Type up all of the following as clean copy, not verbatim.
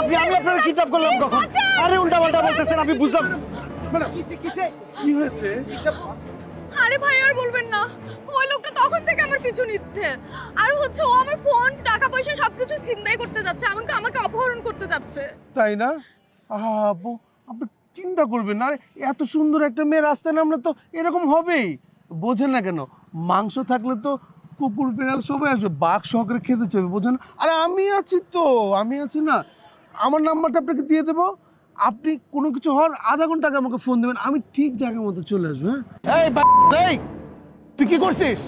আপনি আমি আপনার কিতাব করলাম কখন? আরে উল্টা পাল্টা বলতেছেন, আমি বুঝলাম না। মানে কিসে কিসে কি হয়েছে? আরে ভাই আর বলবেন না, ওই লোকটা তখন থেকে আমার পিছু নিচ্ছে। আর হচ্ছে ও আমার ফোন, টাকা পয়সা সবকিছু ছিনতাই করতে যাচ্ছে, এমনকি আমাকে অপহরণ করতে যাচ্ছে। তাই না? আহা আপু আপনি চিন্তা করবেন না, এত সুন্দর একটা মেয়ে রাস্তায় নামলে তো এরকম হবেই। বোঝেন না কেন, মাংস থাকলে তো কুকুর বিড়াল সবাই আসবে, বাঘ সহকারে খেতে চাইবে, বোঝেন? আরে আমি আছি তো, আমি আছি না, আমার নাম্বারটা আপনাকে দিয়ে দেবো, আপনি কোনো কিছু হওয়ার আধা ঘন্টা আগে আমাকে ফোন দেবেন, আমি ঠিক জায়গার মতো চলে আসবো। হ্যাঁ তুই কি করছিস?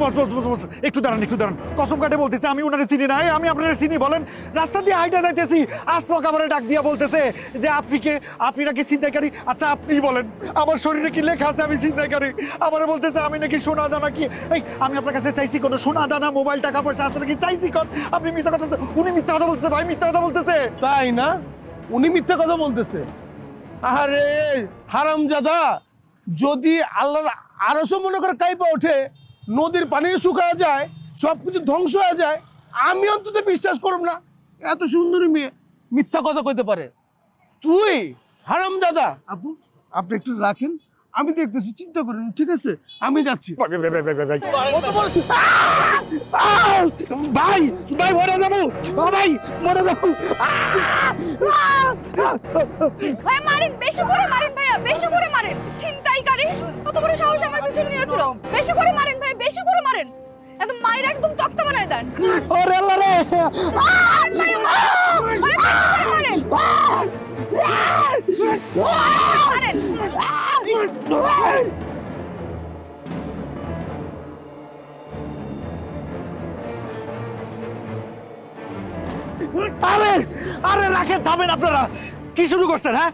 বস বস বস বস, একটু দাঁড়ান একটু দাঁড়ান, কসম কাটে বলতেছে আমি ওনারে চিনি না, আমি আপনারা চিনি। বলেন, রাস্তা দিয়ে হাইটা যাইতেছি, আশপাক আবার ডাক দিয়া বলতেছে যে আপনি কে, আপনি নাকি ছিনতাইকারী। আচ্ছা আপনি বলেন আমার শরীরে কি লেখা আছে আমি ছিনতাইকারী? আবার বলতেছে আমি নাকি সোনা দানা কি, এই আমি আপনার কাছে চাইছি কোনো সোনা দানা মোবাইল টাকা পয়সা আছে নাকি চাইছি কর? আপনি মিথ্যা কথা, উনি মিথ্যা কথা বলতেছে ভাই, মিথ্যা কথা বলতেছে। তাই না, উনি মিথ্যা কথা বলতেছে? আরে হারামজাদা, যদি আল্লাহর আরশও মনে করে কাইপা ওঠে, নদীর পানি শুকায় যায়, সব কিছু ধ্বংস হয়ে যায়, আমি অন্তত বিশ্বাস করব না এত সুন্দরী মেয়ে মিথ্যা কথা কইতে পারে। তুই হারামজাদা! আপু আপনি একটু রাখেন, আমি দেখতেছি, চিন্তা করেন ঠিক আছে, আমি যাচ্ছি। ভাই ভাই মরে যাবো, ভাই মরে যাবো। ভাই মারেন, বেশি করে মারেন ভাইয়া, বেশি করে মারেন, ছিনতাইকারী কত বড় সাহস আমার পিছনে নিয়েছিল, বেশি করে মারেন ভাই, বেশি করে মারেন, একদম মায়ের একদম তক্তা বানায় দেন। ওরে আল্লাহ রে, মারেন আপনারা কি শুরু করছেন? হ্যাঁ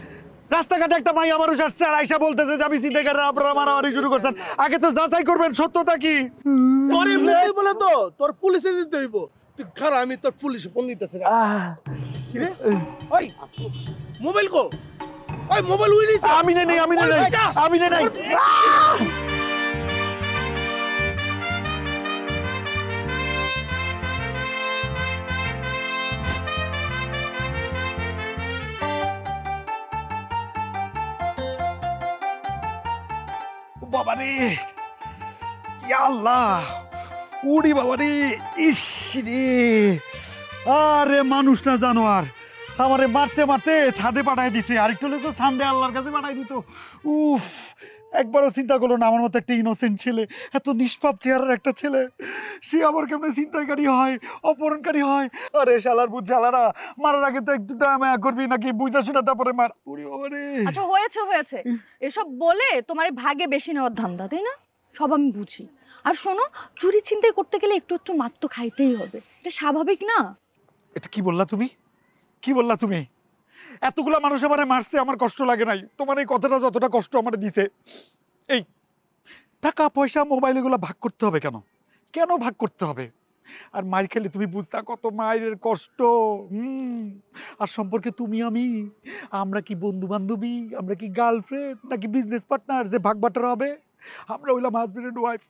রাস্তাঘাটে একটা মাইয়া মানুষ আসছে আর আয়শা বলতেছে যে আমি ছিনতাইকারী, আপনারা মারামারি শুরু করছেন। আগে তো যাচাই করবেন সত্যতা কি। বলে তো তোর পুলিশে দিতে হইব, তুই খারাপ, আমি তোর পুলিশে ফোন দিতেছি। মোবাইল কো ওই মোবাইল উই নিছে, আমি নে নাই, আমি নে নাই, আমি নে নাই। বাবা রে, ইয়া আল্লাহ, উড়ি বাবা রে, ইস রে, আরে মানুষ না জানোয়ার আমারে মারতে মারতে ছাদে পাঠায় দিছে, আরেকটু হলে তো সামনে আল্লাহর কাছে পাঠায় দিত। উফ, একবারও চিন্তা করলো না আমার মতো একটা ইনোসেন্ট ছেলে, এত নিষ্পাপ চেহারার একটা ছেলে, সে আবার কেমন ছিনতাইকারী হয়, অপহরণকারী হয়। আরে শালার বুঝ, শালারা মারার আগে তো একটু দয়া করবি নাকি, বুঝা শুনে তারপরে মার। আচ্ছা হয়েছে হয়েছে, এসব বলে তোমার ভাগে বেশি নেওয়ার ধান্দা, তাই না? সব আমি বুঝি। আর শোনো, চুরি ছিনতাই করতে গেলে একটু একটু মার তো খাইতেই হবে, এটা স্বাভাবিক না। এটা কি বললা তুমি, কি বললা তুমি? এতগুলা মানুষ আমারে মারছে, আমার কষ্ট লাগে নাই? তোমার এই কথাটা যতটা কষ্ট আমার দিছে। এই টাকা পয়সা মোবাইল এগুলো ভাগ করতে হবে কেন, কেন ভাগ করতে হবে? আর মায়ের খেলে তুমি বুঝতা কত মায়ের কষ্ট। আর সম্পর্কে তুমি আমি, আমরা কি বন্ধু বান্ধবী, আমরা কি গার্লফ্রেন্ড নাকি বিজনেস পার্টনার যে ভাগ বাটারা হবে? আমরা হইলাম হাজব্যান্ড অ্যান্ড ওয়াইফ।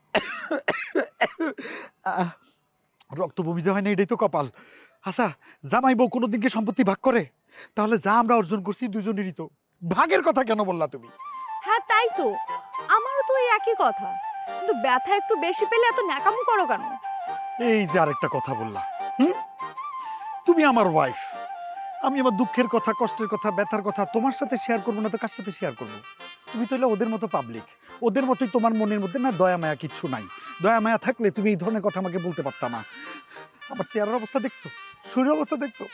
রক্ত বমিজা হয় না, এটাই তো কপাল। আচ্ছা জামাই বউ কোনো দিনকে সম্পত্তি ভাগ করে? তাহলে যা আমরা অর্জন করছি দুজনেরই তো, ভাগের কথা কেন বললা তুমি? হ্যাঁ তাই তো, আমারও তো এই একই কথা, কিন্তু ব্যথা একটু বেশি পেলে এত ন্যাকামো করো কেন? এই যে আরেকটা কথা বললা, তুমি আমার ওয়াইফ, আমি আমার দুঃখের কথা, কষ্টের কথা, ব্যথার কথা তোমার সাথে শেয়ার করবো না তো কার সাথে শেয়ার করবো? তুমি তো হলে ওদের মতো পাবলিক, ওদের মতোই তোমার মনের মধ্যে না দয়া মায়া কিচ্ছু নাই। দয়া মায়া থাকলে তুমি এই ধরনের কথা আমাকে বলতে পারতা না। আমার চেহারার অবস্থা দেখছো, শরীরের অবস্থা দেখছো,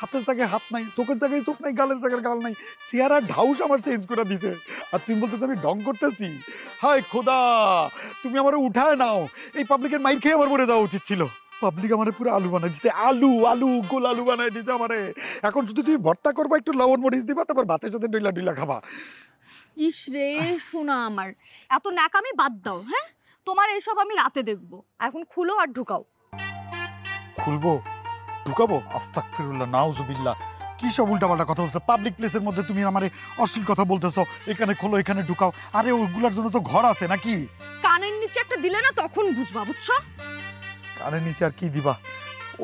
হাতের জায়গায় হাত নাই, চোখের জায়গায় চোখ নাই, গালের জায়গায় গাল নাই, চেহারা ঢাউস আমার চেঞ্জ করে দিছে। আর তুমি বলতেছো আমি ঢং করতেছি? হায় খোদা, তুমি আমার উঠায় নাও। এই পাবলিকের মাইর খেয়ে আমার মরে যাওয়া উচিত ছিল। পাবলিক আমার পুরো আলু বানাই দিছে, আলু আলু গোল আলু বানাই দিছে আমারে। এখন শুধু তুমি ভর্তা করবা, একটু লবণ মরিচ দিবা, তারপর ভাতের সাথে ডইলা ডইলা খাবা। ইস রে শোনা, আমার এত নাকামি বাদ দাও। হ্যাঁ তোমার এইসব আমি রাতে দেখবো, এখন খুলো আর ঢুকাও। খুলবো ঢুকাবো? আস্তাগফিরুল্লাহ, নাউজুবিল্লাহ, কি সব উল্টাপাল্টা কথা বলছো। পাবলিক প্লেসের মধ্যে তুমি আমারে অশ্লীল কথা বলতেছো, এখানে খোলো এখানে ঢুকাও। আরে ওইগুলোর জন্য তো ঘর আছে নাকি? কানের নিচে একটা দিলে না তখন বুঝবা, বুঝছো? কানের নিচে আর কি দিবা?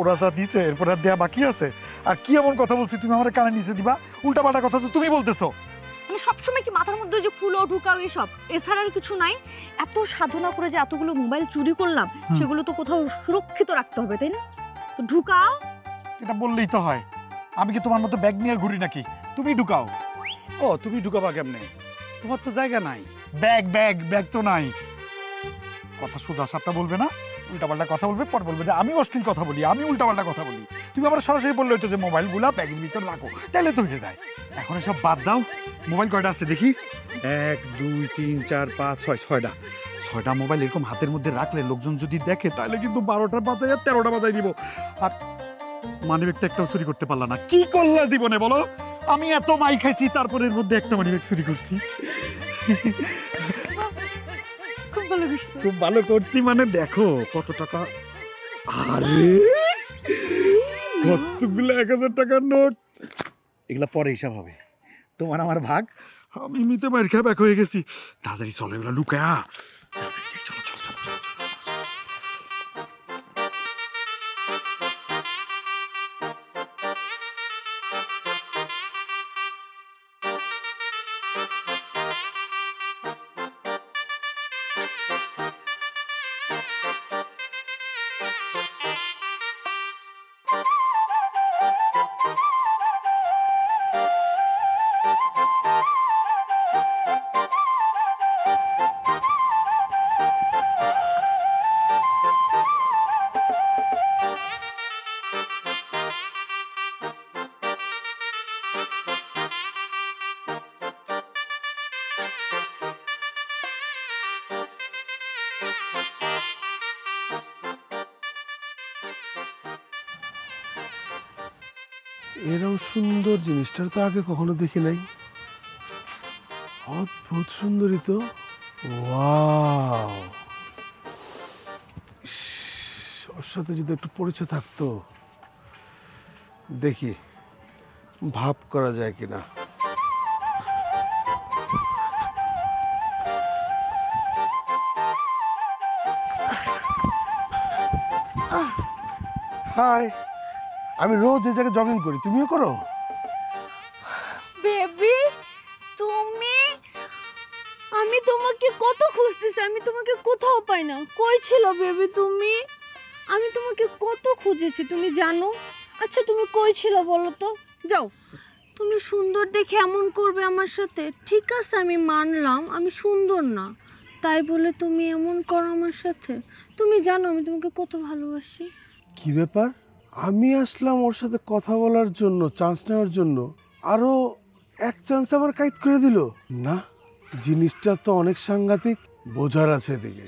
ওরা যা দিছে এরপর আর দেয়া বাকি আছে। আর কি এমন কথা বলছি তুমি আমার কানে নিচে দিবা, উল্টা পাল্টা কথা তো তুমি বলতেছো। মানে সবসময় কি মাথার মধ্যে যে ফুলো ঢুকাও এসব, এছাড়া আর কিছু নাই? এত সাধনা করে যে এতগুলো মোবাইল চুরি করলাম, সেগুলো তো কোথাও সুরক্ষিত রাখতে হবে তাই না? তো ঢুকাও, এটা বললেই তো হয়। আমি কি তোমার মতো ব্যাগ নিয়ে ঘুরি নাকি? তুমি ঢুকাও। ও তুমি ঢুকাবা কেমনে? তোমার তো জায়গা নাই। ব্যাগ ব্যাগ ব্যাগ তো নাই। কথা সোজা সাপটা বলবে না, উল্টাপাল্টা কথা বলবে, পর বলবে যে আমি অশ্লীল কথা বলি, আমি উল্টাপাল্টা কথা বলি। তুমি আবার সরাসরি বললে হয়তো যে মোবাইলগুলা ব্যাগের ভিতর রাখো, তাহলে তো হয়ে যায়। এখন এসব বাদ দাও। মোবাইল কয়টা আছে দেখি? 1 2 3 4 5 6, 6টা মোবাইল এরকম হাতের মধ্যে রাখলে লোকজন যদি দেখে তাহলে কিন্তু 12টা বাজায় আর 13টা বাজায় দিব। আর মানিব্যাগটা একটাও চুরি করতে পারলা না, কি করলা জীবনে বলো? আমি এত মাই খাইছি, তারপর এর মধ্যে একটা মানিব্যাগ চুরি করছি। খুব ভালো করছি মানে দেখো কত টাকা। আরে কতগুলো 1000 টাকার নোট। এগুলা পরে হিসাব হবে, তোমার আমার ভাগ। আমি মিতে মার খাওয়া ব্যাক হয়ে গেছি। তাড়াতাড়ি চলো এগুলো লুকায়া, তাড়াতাড়ি চলো চলো চলো। এরকম সুন্দর জিনিসটা তো আগে কখনো দেখি নাই। অদ্ভুত সুন্দরী তো। ওয়াও, ওর সাথে যদি একটু পরিচয় থাকতো, দেখি ভাব করা যায় কিনা। হাই, আমি রোজ এই জায়গায় জগিং করি, তুমিও করো? বেবি তুমি, আমি তোমাকে কত খুঁজতেছি, আমি তোমাকে কোথাও পাই না। কই ছিল বেবি তুমি? আমি তোমাকে কত খুঁজেছি তুমি জানো? আচ্ছা তুমি কই ছিল বলো তো? যাও, তুমি সুন্দর দেখে এমন করবে আমার সাথে? ঠিক আছে আমি মানলাম আমি সুন্দর না, তাই বলে তুমি এমন করো আমার সাথে? তুমি জানো আমি তোমাকে কত ভালোবাসি। কি ব্যাপার, আমি আসলাম ওর সাথে কথা বলার জন্য, চান্স নেওয়ার জন্য, আরও এক চান্স আমার কাইত করে দিল। না, জিনিসটা তো অনেক সাংঘাতিক, বোঝার আছে এদিকে।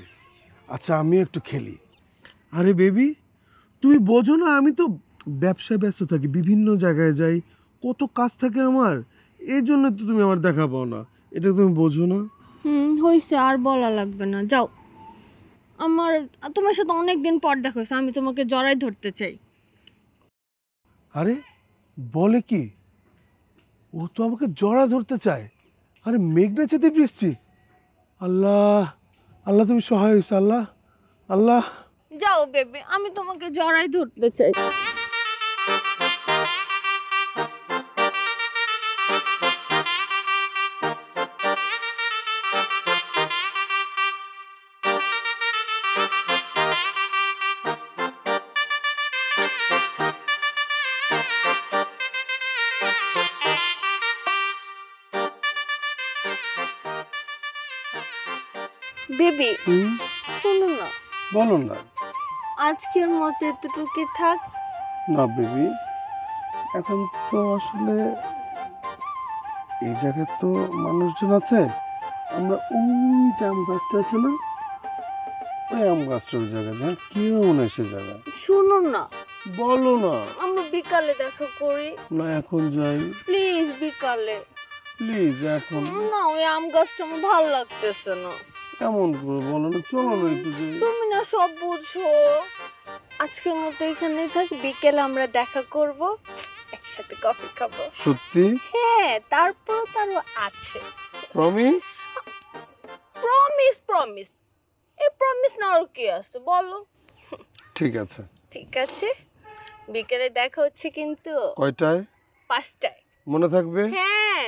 আচ্ছা আমি একটু খেলি। আরে বেবি তুমি বোঝো না, আমি তো ব্যবসায় ব্যস্ত থাকি, বিভিন্ন জায়গায় যাই, কত কাজ থাকে আমার, এই জন্য তো তুমি আমার দেখা পাও না, এটা তুমি বোঝো না। হয়েছে, আর বলা লাগবে না, যাও। আমার তোমার সাথে অনেক দিন পর দেখা হয়েছে, আমি তোমাকে জড়াই ধরতে চাই। আরে বলে কি, ও তো আমাকে জড়া ধরতে চায়? আরে মেঘনা চেতে বৃষ্টি। আল্লাহ আল্লাহ তুমি সহায় হইছো, আল্লাহ আল্লাহ। যাও বেবি, আমি তোমাকে জড়াই ধরতে চাই। বেবি শোনো না। বলো না। আজকের মতো এতটুকু থাক। না বেবি, এখন তো আসলে এই জায়গায় তো মানুষজন আছে, আমরা ওই যে আম গাছটা আছে না, ওই আম গাছটার জায়গায় যা, কেউ না সে জায়গা। শোনো না। বলো না। আমরা বিকালে দেখা করি না? এখন যাই প্লিজ, বিকালে প্লিজ। এখন না, ওই আম গাছটা আমার ভালো লাগতেছে না। কেমন করে বলো না, চলো না একটু। তুমি না সব বুঝো। আজকের মতো এখানেই থাক, বিকেলে আমরা দেখা করব, একসাথে কফি খাবো। সত্যি? হ্যাঁ, তারপর তারও আছে। প্রমিস? প্রমিস প্রমিস, এই প্রমিস না আর কি আছে বলো। ঠিক আছে ঠিক আছে, বিকেলে দেখা হচ্ছে কিন্তু কয়টায় 5টায় মনে থাকবে হ্যাঁ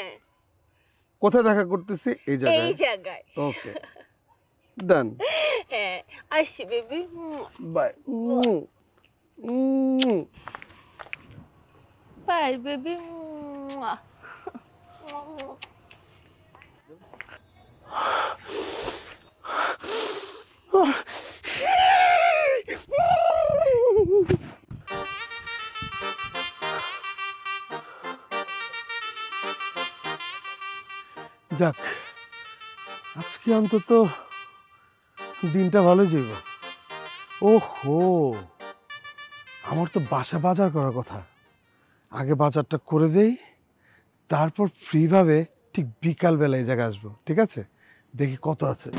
কোথায় দেখা করতেছি এই জায়গায় ওকে ডান হ্যাঁ আসি বেবি বাই বাই বেবি যাক আজকে অন্তত দিনটা ভালো যাইব ওহো আমার তো বাসা বাজার করার কথা আগে বাজারটা করে দেই তারপর ফ্রি ভাবে ঠিক বিকাল বেলায় জায়গা আসবো ঠিক আছে দেখি কত আছে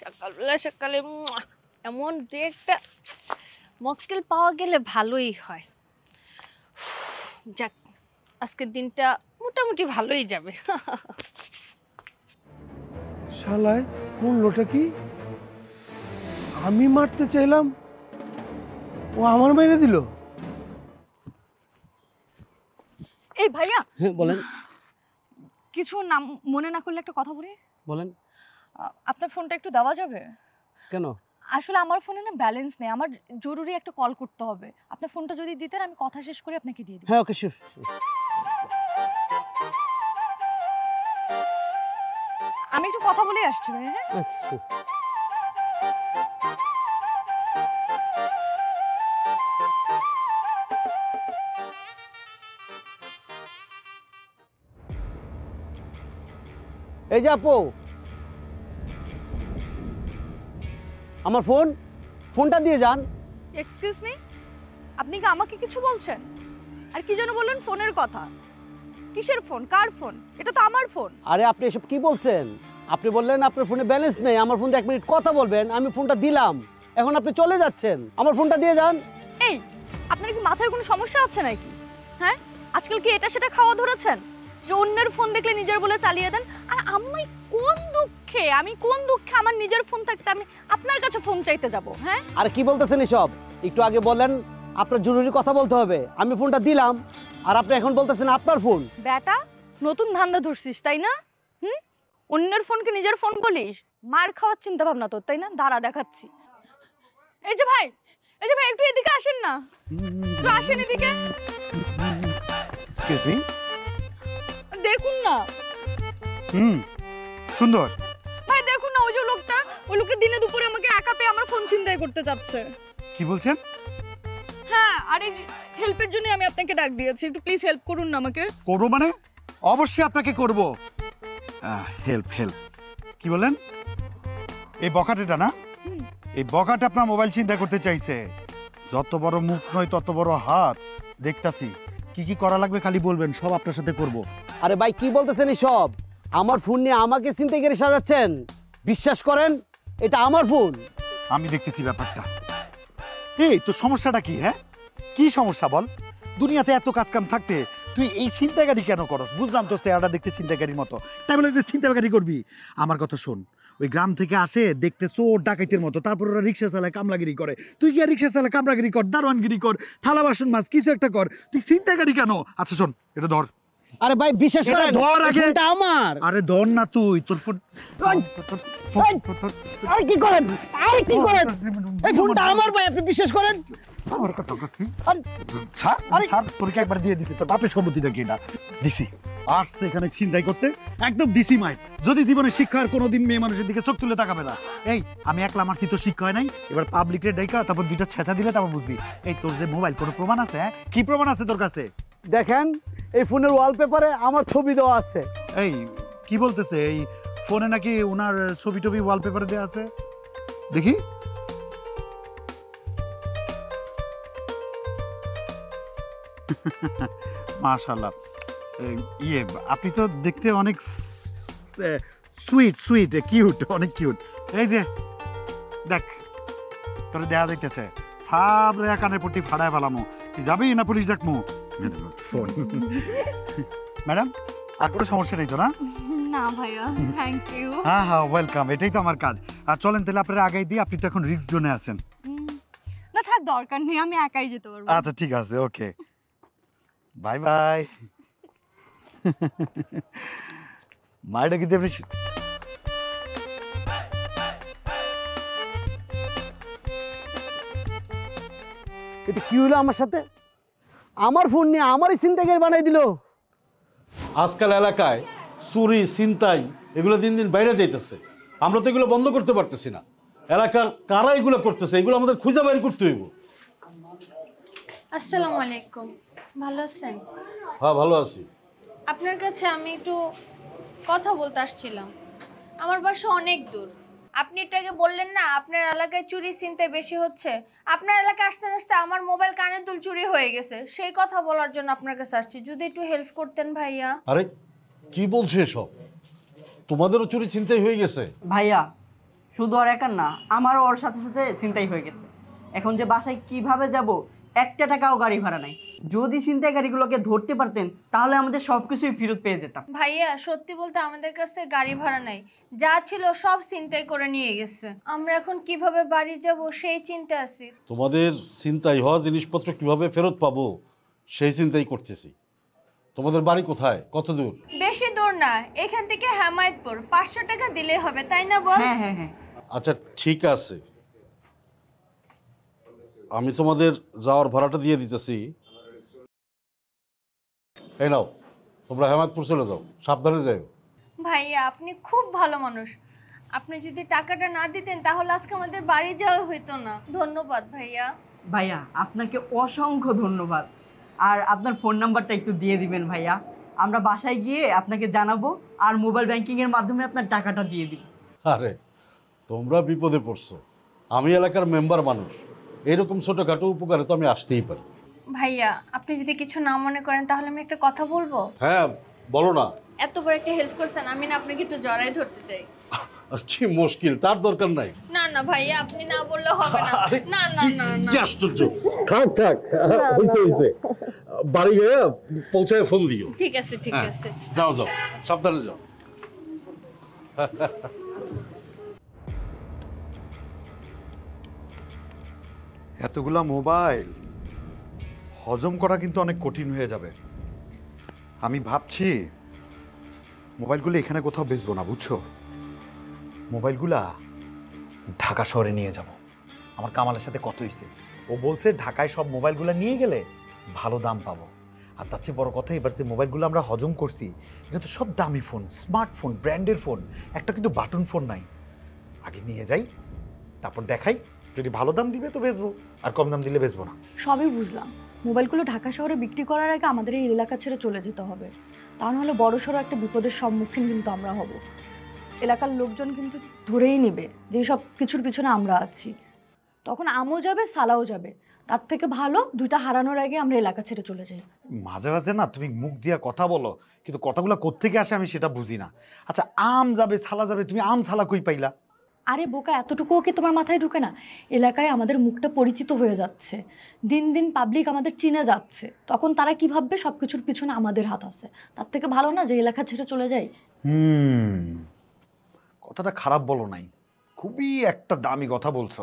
সকালবেলা সকালে এমন যে একটা মক্কেল পাওয়া গেলে ভালোই হয় যাক আজকের দিনটা মোটামুটি ভালোই যাবে শালায় মূল্যটা কি আমি মারতে চাইলাম ও আমার মেরে দিল এই ভাইয়া বলেন কিছু নাম মনে না করলে একটা কথা বলি বলেন আপনার ফোনটা একটু দেওয়া যাবে কেন আসলে আমার ফোনে না ব্যালেন্স নেই আমার জরুরি একটা কল করতে হবে আপনার ফোনটা যদি দিতেন আমি কথা শেষ করে আপনাকে দিয়ে দিই হ্যাঁ ওকে শিওর আমি একটু কথা বলে আসছি হ্যাঁ আচ্ছা এই যে আপু আমার ফোন ফোনটা দিয়ে যান এক্সকিউজ মি আপনি কি আমাকে কিছু বলছেন আর কি যেন বললেন ফোনের কথা কিসের ফোন কার ফোন এটা তো আমার ফোন আরে আপনি এসব কি বলছেন আপনি বললেন আপনার ফোনে ব্যালেন্স নেই আমার ফোন দিয়ে 1 মিনিট কথা বলবেন আমি ফোনটা দিলাম এখন আপনি চলে যাচ্ছেন আমার ফোনটা দিয়ে যান এই আপনার কি মাথায় কোনো সমস্যা আছে নাকি হ্যাঁ আজকাল কি এটা সেটা খাওয়া ধরেছেন যে অন্যের ফোন দেখলে নিজের বলে চালিয়ে দেন আর আমি কোন দুঃখে আমার নিজের ফোন থাকতে আমি আপনার কাছে ফোন চাইতে যাব হ্যাঁ আর কি বলতেছেন এসব একটু আগে বলেন আপনার জরুরি কথা বলতে হবে আমি ফোনটা দিলাম আর আপনি এখন বলতেছেন আপনার ফোন বেটা নতুন ধান্দা ধরছিস তাই না হুম অন্যের ফোনকে নিজের ফোন বলিস মার খাওয়ার চিন্তা ভাবনা তোর তাই না দাঁড়া দেখাচ্ছি এই যে ভাই একটু এদিকে আসেন না একটু আসেন এদিকে এক্সকিউজ মি দেখুন না হুম সুন্দর ভাই দেখুন না ওই যে লোকটা ওই লোকটা দিনে দুপুরে আমাকে একা পেয়ে আমার ফোন ছিনতাই করতে যাচ্ছে কি বলছেন হ্যাঁ আরে হেল্পের জন্য আমি আপনাকে ডাক দিয়েছি একটু প্লিজ হেল্প করুন না আমাকে করব মানে অবশ্যই আপনাকে করব হেল্প হেল্প কি বলেন এই বকাটেটা না এই বকাটা আপনার মোবাইল ছিনতাই করতে চাইছে যত বড় মুখ নয় তত বড় হাত দেখতাছি কি কি করা লাগবে খালি বলবেন সব আপনার সাথে করব আরে ভাই কি বলতেছেন সব আমার ফোন নিয়ে আমাকে চিন্তা করে সাজাচ্ছেন বিশ্বাস করেন এটা আমার ফোন আমি দেখতেছি ব্যাপারটা এই তো সমস্যাটা কি হ্যাঁ কি সমস্যা বল দুনিয়াতে এত কাজ কাম থাকতে তুই এই চিন্তাকারি কেন করস বুঝলাম তো চেহারাটা দেখতে চিন্তাকারির মতো তাই বলে তুই চিন্তাকারি করবি আমার কথা শোন ওই গ্রাম থেকে আসে দেখতে চোর ডাকাইতের মতো তারপর ওরা রিক্সা চালায় কামলাগিরি করে তুই কি আর রিক্সা চালায় কামলাগিরি কর দারোয়ানগিরি কর থালা বাসন মাছ কিছু একটা কর তুই চিন্তাকারি কেন আচ্ছা শোন এটা ধর আরে ভাই বিশ্বাস করেন ধর আগে এটা আমার আরে ধর না তুই তোর ফোন আরে কি করেন আরে কি করেন এই ফোনটা আমার ভাই আপনি বিশ্বাস করেন আমার কথা কস্তি আরে ছাড় ছাড় তোর কি একবার দিয়ে দিছি তোর বাপের সম্পত্তি নাকি এটা দিছি আসছে এখানে চিন্তাই করতে একদম দিছি মাইট যদি জীবনে শিক্ষার কোনোদিন মেয়ে মানুষের দিকে চোখ তুলে তাকাবে না এই আমি একলা মারছি তো শিক্ষা হয় নাই এবার পাবলিকের ডাইকা তারপর দুইটা ছেঁচা দিলে তারপর বুঝবি এই তোর যে মোবাইল কোনো প্রমাণ আছে কি প্রমাণ আছে তোর কাছে দেখেন এই ফোনের ওয়ালপেপারে আমার ছবি দেওয়া আছে এই কি বলতেছে এই ফোনে নাকি ওনার ছবি টবি ওয়ালপেপারে দেওয়া আছে দেখি মাশাআল্লাহ ইয়ে আপনি তো দেখতে অনেক সুইট সুইট কিউট অনেক কিউট এই যে দেখ তোর দেয়া দেখতেছে ফাবলে কানে পটি ফাড়ায় ফেলামো তুই যাবি না পুলিশ ডাকমো ফোন ম্যাডাম আর কোনো সমস্যা নেই তো? না না ভাইয়া, থ্যাংক ইউ। হ্যাঁ হ্যাঁ, ওয়েলকাম, এটাই তো আমার কাজ। আর চলেন তাহলে আপনারা আগাই দিই, আপনি তো এখন রিস্ক জোনে আছেন। না থাক, দরকার নেই, আমি একাই যেতে পারবো। আচ্ছা ঠিক আছে, ওকে, বাই বাই। মায়েরা কি দেবে? এটা কি হলো আমার সাথে? আমার ফোন নিয়ে আমারই ছিনতাইকারী বানাই দিল। আজকাল এলাকায় চুরি ছিনতাই এগুলো দিন দিন বাইরে যাইতেছে, আমরা তো এগুলো বন্ধ করতে পারতেছি না। এলাকার কারা এগুলো করতেছে এগুলো আমাদের খুঁজে বাইর করতে হইব। আসসালামু আলাইকুম, ভালো আছেন? হ্যাঁ ভালো আছি। আপনার কাছে আমি একটু কথা বলতে আসছিলাম। আমার বাসা অনেক দূর, আপনি এটাকে বললেন না আপনার এলাকায় চুরি ছিনতাই বেশি হচ্ছে, আপনার এলাকায় আসতে আসতে আমার মোবাইল কানের দুল চুরি হয়ে গেছে, সেই কথা বলার জন্য আপনার কাছে আসছি, যদি একটু হেল্প করতেন ভাইয়া। আরে কি বলছো এসব, তোমাদেরও চুরি ছিনতাই হয়ে গেছে? ভাইয়া শুধু আর একার না, আমারও ওর সাথে সাথে ছিনতাই হয়ে গেছে। এখন যে বাসায় কিভাবে যাব, একটা টাকাও গাড়ি ভাড়া নাই। যদি ছিনতাইকারীগুলোকে ধরতে পারতেন তাহলে আমাদের সবকিছুই ফেরত পেয়ে যেতাম। ভাইয়া সত্যি বলতে আমাদের কাছে গাড়ি ভাড়া নাই, যা ছিল সব ছিনতাই করে নিয়ে গেছে, আমরা এখন কিভাবে বাড়ি যাব সেই চিন্তা আছি। তোমাদের ছিনতাই হওয়া জিনিসপত্র কিভাবে ফেরত পাবো সেই চিন্তাই করতেছি। তোমাদের বাড়ি কোথায়, কত দূর? বেশি দূর না, এখান থেকে হেমায়েতপুর, 500 টাকা দিলে হবে, তাই না বল? হ্যাঁ হ্যাঁ হ্যাঁ। আচ্ছা ঠিক আছে, আমি তোমাদের যাওয়ার ভাড়াটা দিয়ে দিতেছি, এই নাও, তোমরা হেমায়েতপুর চলে যাও, সাবধানে যাও। ভাইয়া আপনি খুব ভালো মানুষ, আপনি যদি টাকাটা না দিতেন তাহলে আজকে আমাদের বাড়ি যাওয়া হইতো না। ধন্যবাদ ভাইয়া। ভাইয়া আপনাকে অসংখ্য ধন্যবাদ, আর আপনার ফোন নাম্বারটা একটু দিয়ে দিবেন ভাইয়া, আমরা বাসায় গিয়ে আপনাকে জানাবো, আর মোবাইল ব্যাংকিংয়ের মাধ্যমে আপনার টাকাটা দিয়ে দিব। আরে তোমরা বিপদে পড়ছো, আমি এলাকার মেম্বার মানুষ, এরকম ছোটখাটো উপকারে তো আমি আসতেই পারি। ভাইয়া আপনি যদি কিছু না মনে করেন তাহলে আমি একটা কথা বলবো। হ্যাঁ বলো না। এত বড় একটা হেল্প করছেন, আমি না আপনাকে একটু জড়াই ধরতে চাই। কি মুশকিল, তার দরকার নাই। না না ভাইয়া আপনি না বললে হবে না। না না না না, আশ্চর্য, থাক থাক, হইছে হইছে, বাড়ি গিয়ে পৌঁছায় ফোন দিও। ঠিক আছে ঠিক আছে, যাও যাও, সাবধানে যাও। এতগুলা মোবাইল হজম করা কিন্তু অনেক কঠিন হয়ে যাবে। আমি ভাবছি মোবাইলগুলো এখানে কোথাও বেচবো না, বুঝছো, মোবাইলগুলা ঢাকা শহরে নিয়ে যাব। আমার কামালের সাথে কথা হয়েছে, ও বলছে ঢাকায় সব মোবাইলগুলো নিয়ে গেলে ভালো দাম পাবো। আর তার চেয়ে বড় কথা, এবার যে মোবাইলগুলো আমরা হজম করছি এটা তো সব দামি ফোন, স্মার্টফোন, ব্র্যান্ডের ফোন, একটা কিন্তু বাটন ফোন নাই। আগে নিয়ে যাই, তারপর দেখাই, যদি ভালো দাম দিবে তো বেচবো, আর কম দাম দিলে বেচবো না। সবই বুঝলাম, মোবাইলগুলো ঢাকা শহরে বিক্রি করার আগে আমাদের এই এলাকা ছেড়ে চলে যেতে হবে, তা নাহলে বড়সড় একটা বিপদের সম্মুখীন কিন্তু আমরা হব। এলাকার লোকজন কিন্তু ধরেই নেবে যে সব কিছুর পিছনে আমরা আছি, তখন আমও যাবে সালাও যাবে, তার থেকে ভালো দুইটা হারানোর আগে আমরা এলাকা ছেড়ে চলে যাই। মাঝে মাঝে না তুমি মুখ দিয়ে কথা বলো, কিন্তু কথাগুলো কোত্থেকে আসে আমি সেটা বুঝি না। আচ্ছা আম যাবে সালা যাবে, তুমি আম সালা কই পাইলা? আরে বোকা, এতটুকুও কি তোমার মাথায় ঢুকে না? এলাকায় আমাদের মুখটা পরিচিত হয়ে যাচ্ছে, দিন দিন পাবলিক আমাদের চিনে যাচ্ছে, তখন তারা কি ভাববে সব কিছুর পিছনে আমাদের হাত আছে, তার থেকে ভালো না যে এলাকা ছেড়ে চলে যাই। কথাটা খারাপ বলো নাই, খুবই একটা দামি কথা বলছো।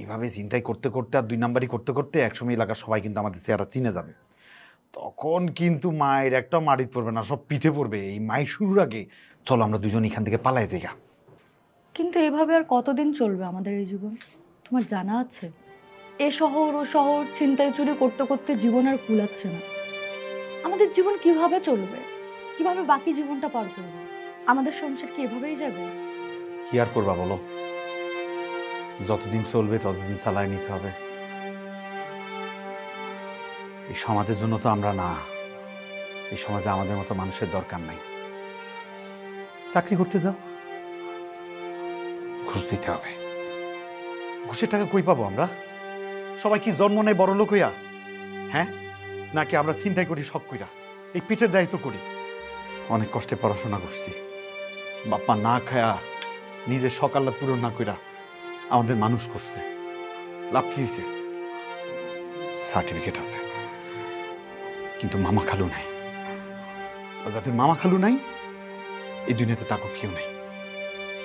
এইভাবে চিন্তাই করতে করতে আর দুই নাম্বারই করতে করতে একসময় এলাকার সবাই কিন্তু আমাদের চেহারা চিনে যাবে, তখন কিন্তু মায়ের একটা মারিত পড়বে না, সব পিঠে পড়বে। এই মায়ের শুরুর আগে চলো আমরা দুজন এখান থেকে পালাই যাই। কিন্তু এভাবে আর কতদিন চলবে আমাদের এই জীবন? তোমার জানা আছে এ শহর ও শহর চিন্তায় চুরি করতে করতে জীবন আর কুলাচ্ছে না। আমাদের জীবন কিভাবে চলবে, কিভাবে বাকি জীবনটা পার করবে? আমাদের সংসার কি এভাবেই যাবে? কি আর করবা বলো, যতদিন চলবে ততদিন চালায় নিতে হবে। এই সমাজের জন্য তো আমরা না, এই সমাজে আমাদের মতো মানুষের দরকার নাই। চাকরি করতে যাও, ঘুষ দিতে হবে, ঘুষের টাকা কই পাবো আমরা? সবাই কি জন্ম নেয় বড় লোক হইয়া? হ্যাঁ, নাকি আমরা চিন্তাই করি শখ কইরা, এই পেটের দায়িত্ব করি। অনেক কষ্টে পড়াশোনা করছি, বাপ্পা না খায়া নিজের শখ আল্লাহ পূরণ না কইরা আমাদের মানুষ করছে, লাভ কি হয়েছে? সার্টিফিকেট আছে কিন্তু মামা খালু নাই, আর যাদের মামা খালু নাই এই দুনিয়াতে তাকে কেউ নাই।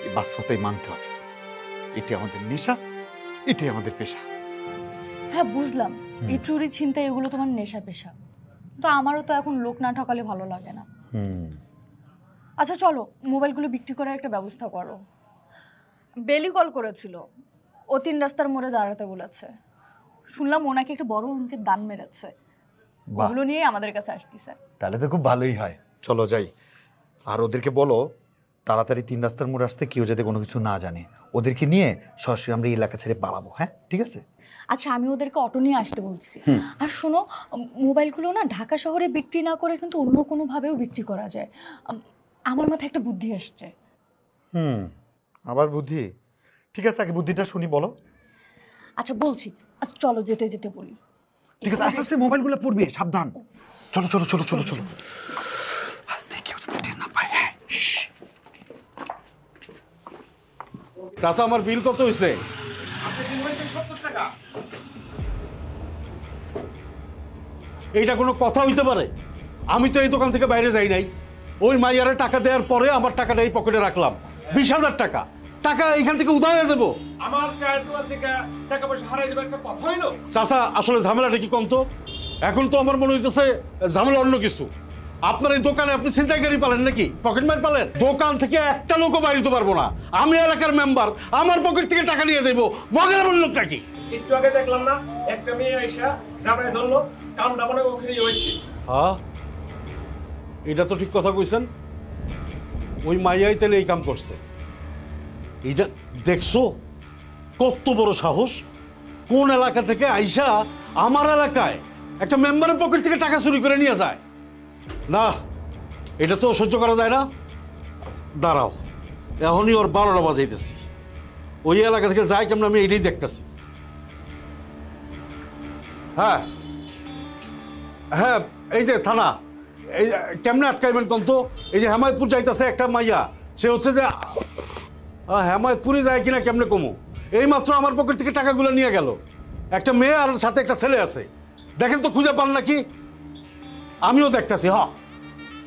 এই বাস্তবতাই মানতে হবে। এটি আমাদের নেশা, এটাই আমাদের পেশা। হ্যাঁ বুঝলাম, এই চুরি ছিনতাই এগুলো তোমার নেশা পেশা, তো আমারও তো এখন লোক না ঠকালে ভালো লাগে না। আচ্ছা চলো মোবাইলগুলো বিক্রি করার একটা ব্যবস্থা করো। বেলি কল করেছিল, ও তিন রাস্তার মোড়ে দাঁড়াতে বলেছে। শুনলাম ও নাকি একটা বড় অঙ্কের দান মেরেছে, ওগুলো নিয়ে আমাদের কাছে আসতেছে। তাহলে তো খুব ভালোই হয়, চলো যাই। আর ওদেরকে বলো তাড়াতাড়ি তিন রাস্তার মোড় আসতে, কেউ যাতে কোনো কিছু না জানে। ওদেরকে নিয়ে সরাসরি আমরা এলাকা ছেড়ে পালাবো। হ্যাঁ ঠিক আছে। আচ্ছা আমি ওদেরকে অটো নিয়ে আসতে বলছি। আর শোনো মোবাইলগুলো না ঢাকা শহরে বিক্রি না করে কিন্তু অন্য কোনোভাবেও বিক্রি করা যায়। আমার মাথায় একটা বুদ্ধি আসছে। আবার বুদ্ধি? ঠিক আছে আগে বুদ্ধিটা শুনি, বলো। আচ্ছা বলছি, চলো যেতে যেতে বলি। ঠিক আছে, আস্তে আস্তে মোবাইলগুলো পড়বে, সাবধান। চলো চলো চলো চলো চলো আস্তে, কেউ না পায়। হ্যাঁ চাচা আমার বিল কত হয়েছে? এইটা কোনো কথা হইতে পারে? আমি তো এই দোকান থেকে বাইরে যাই নাই, ওই মাইয়ারে টাকা দেওয়ার পরে আমার টাকাটা এই পকেটে রাখলাম। 20,000 টাকা টাকা এইখান থেকে উধাও হয়ে যাবো। আমার চায়ের দোকান থেকে টাকা পয়সা হারাই যাবে একটা কথা হইলো? চাচা আসলে ঝামেলাটা কি কম তো? এখন তো আমার মনে হইতেছে ঝামেলা অন্য কিছু। আপনার এই দোকানে আপনি ছিনতাইকারী পালেন নাকি? পকেট মার পালেন? দোকান থেকে একটা লোকও বাইরে যেতে পারবো না। আমি এলাকার মেম্বার, আমার পকেট থেকে টাকা নিয়ে যাইবো, মগের মন লোকটা কি? একটু আগে দেখলাম না একটা মেয়ে আইসা জামাই ধরলো, কামটা মনে ওখানেই হয়েছে। হ্যাঁ এটা তো ঠিক কথা কইছেন, ওই মাইয়াই তাহলে এই কাম করছে। এইটা দেখছো কত বড় সাহস? কোন এলাকা থেকে আইসা আমার এলাকায় একটা মেম্বারের পকেট থেকে টাকা চুরি করে নিয়ে যায়? না এটা তো সহ্য করা যায় না। দাঁড়াও এখনই ওর 12টা বাজাইতেছি, ওই এলাকা থেকে যায় কেমন আমি এটাই দেখতেছি। হ্যাঁ হ্যাঁ এই যে থানা, এই কেমনে আটকাইবেন কম তো? এই যে হেমায়তপুর যাইতেছে একটা মাইয়া, সে হচ্ছে যে হেমায়তপুরে যায় কিনা কেমনে কমু? এই মাত্র আমার পকেট থেকে টাকাগুলো নিয়ে গেল একটা মেয়ে, আর সাথে একটা ছেলে আছে। দেখেন তো খুঁজে পান নাকি? আমিও দেখতেছি। হ্যাঁ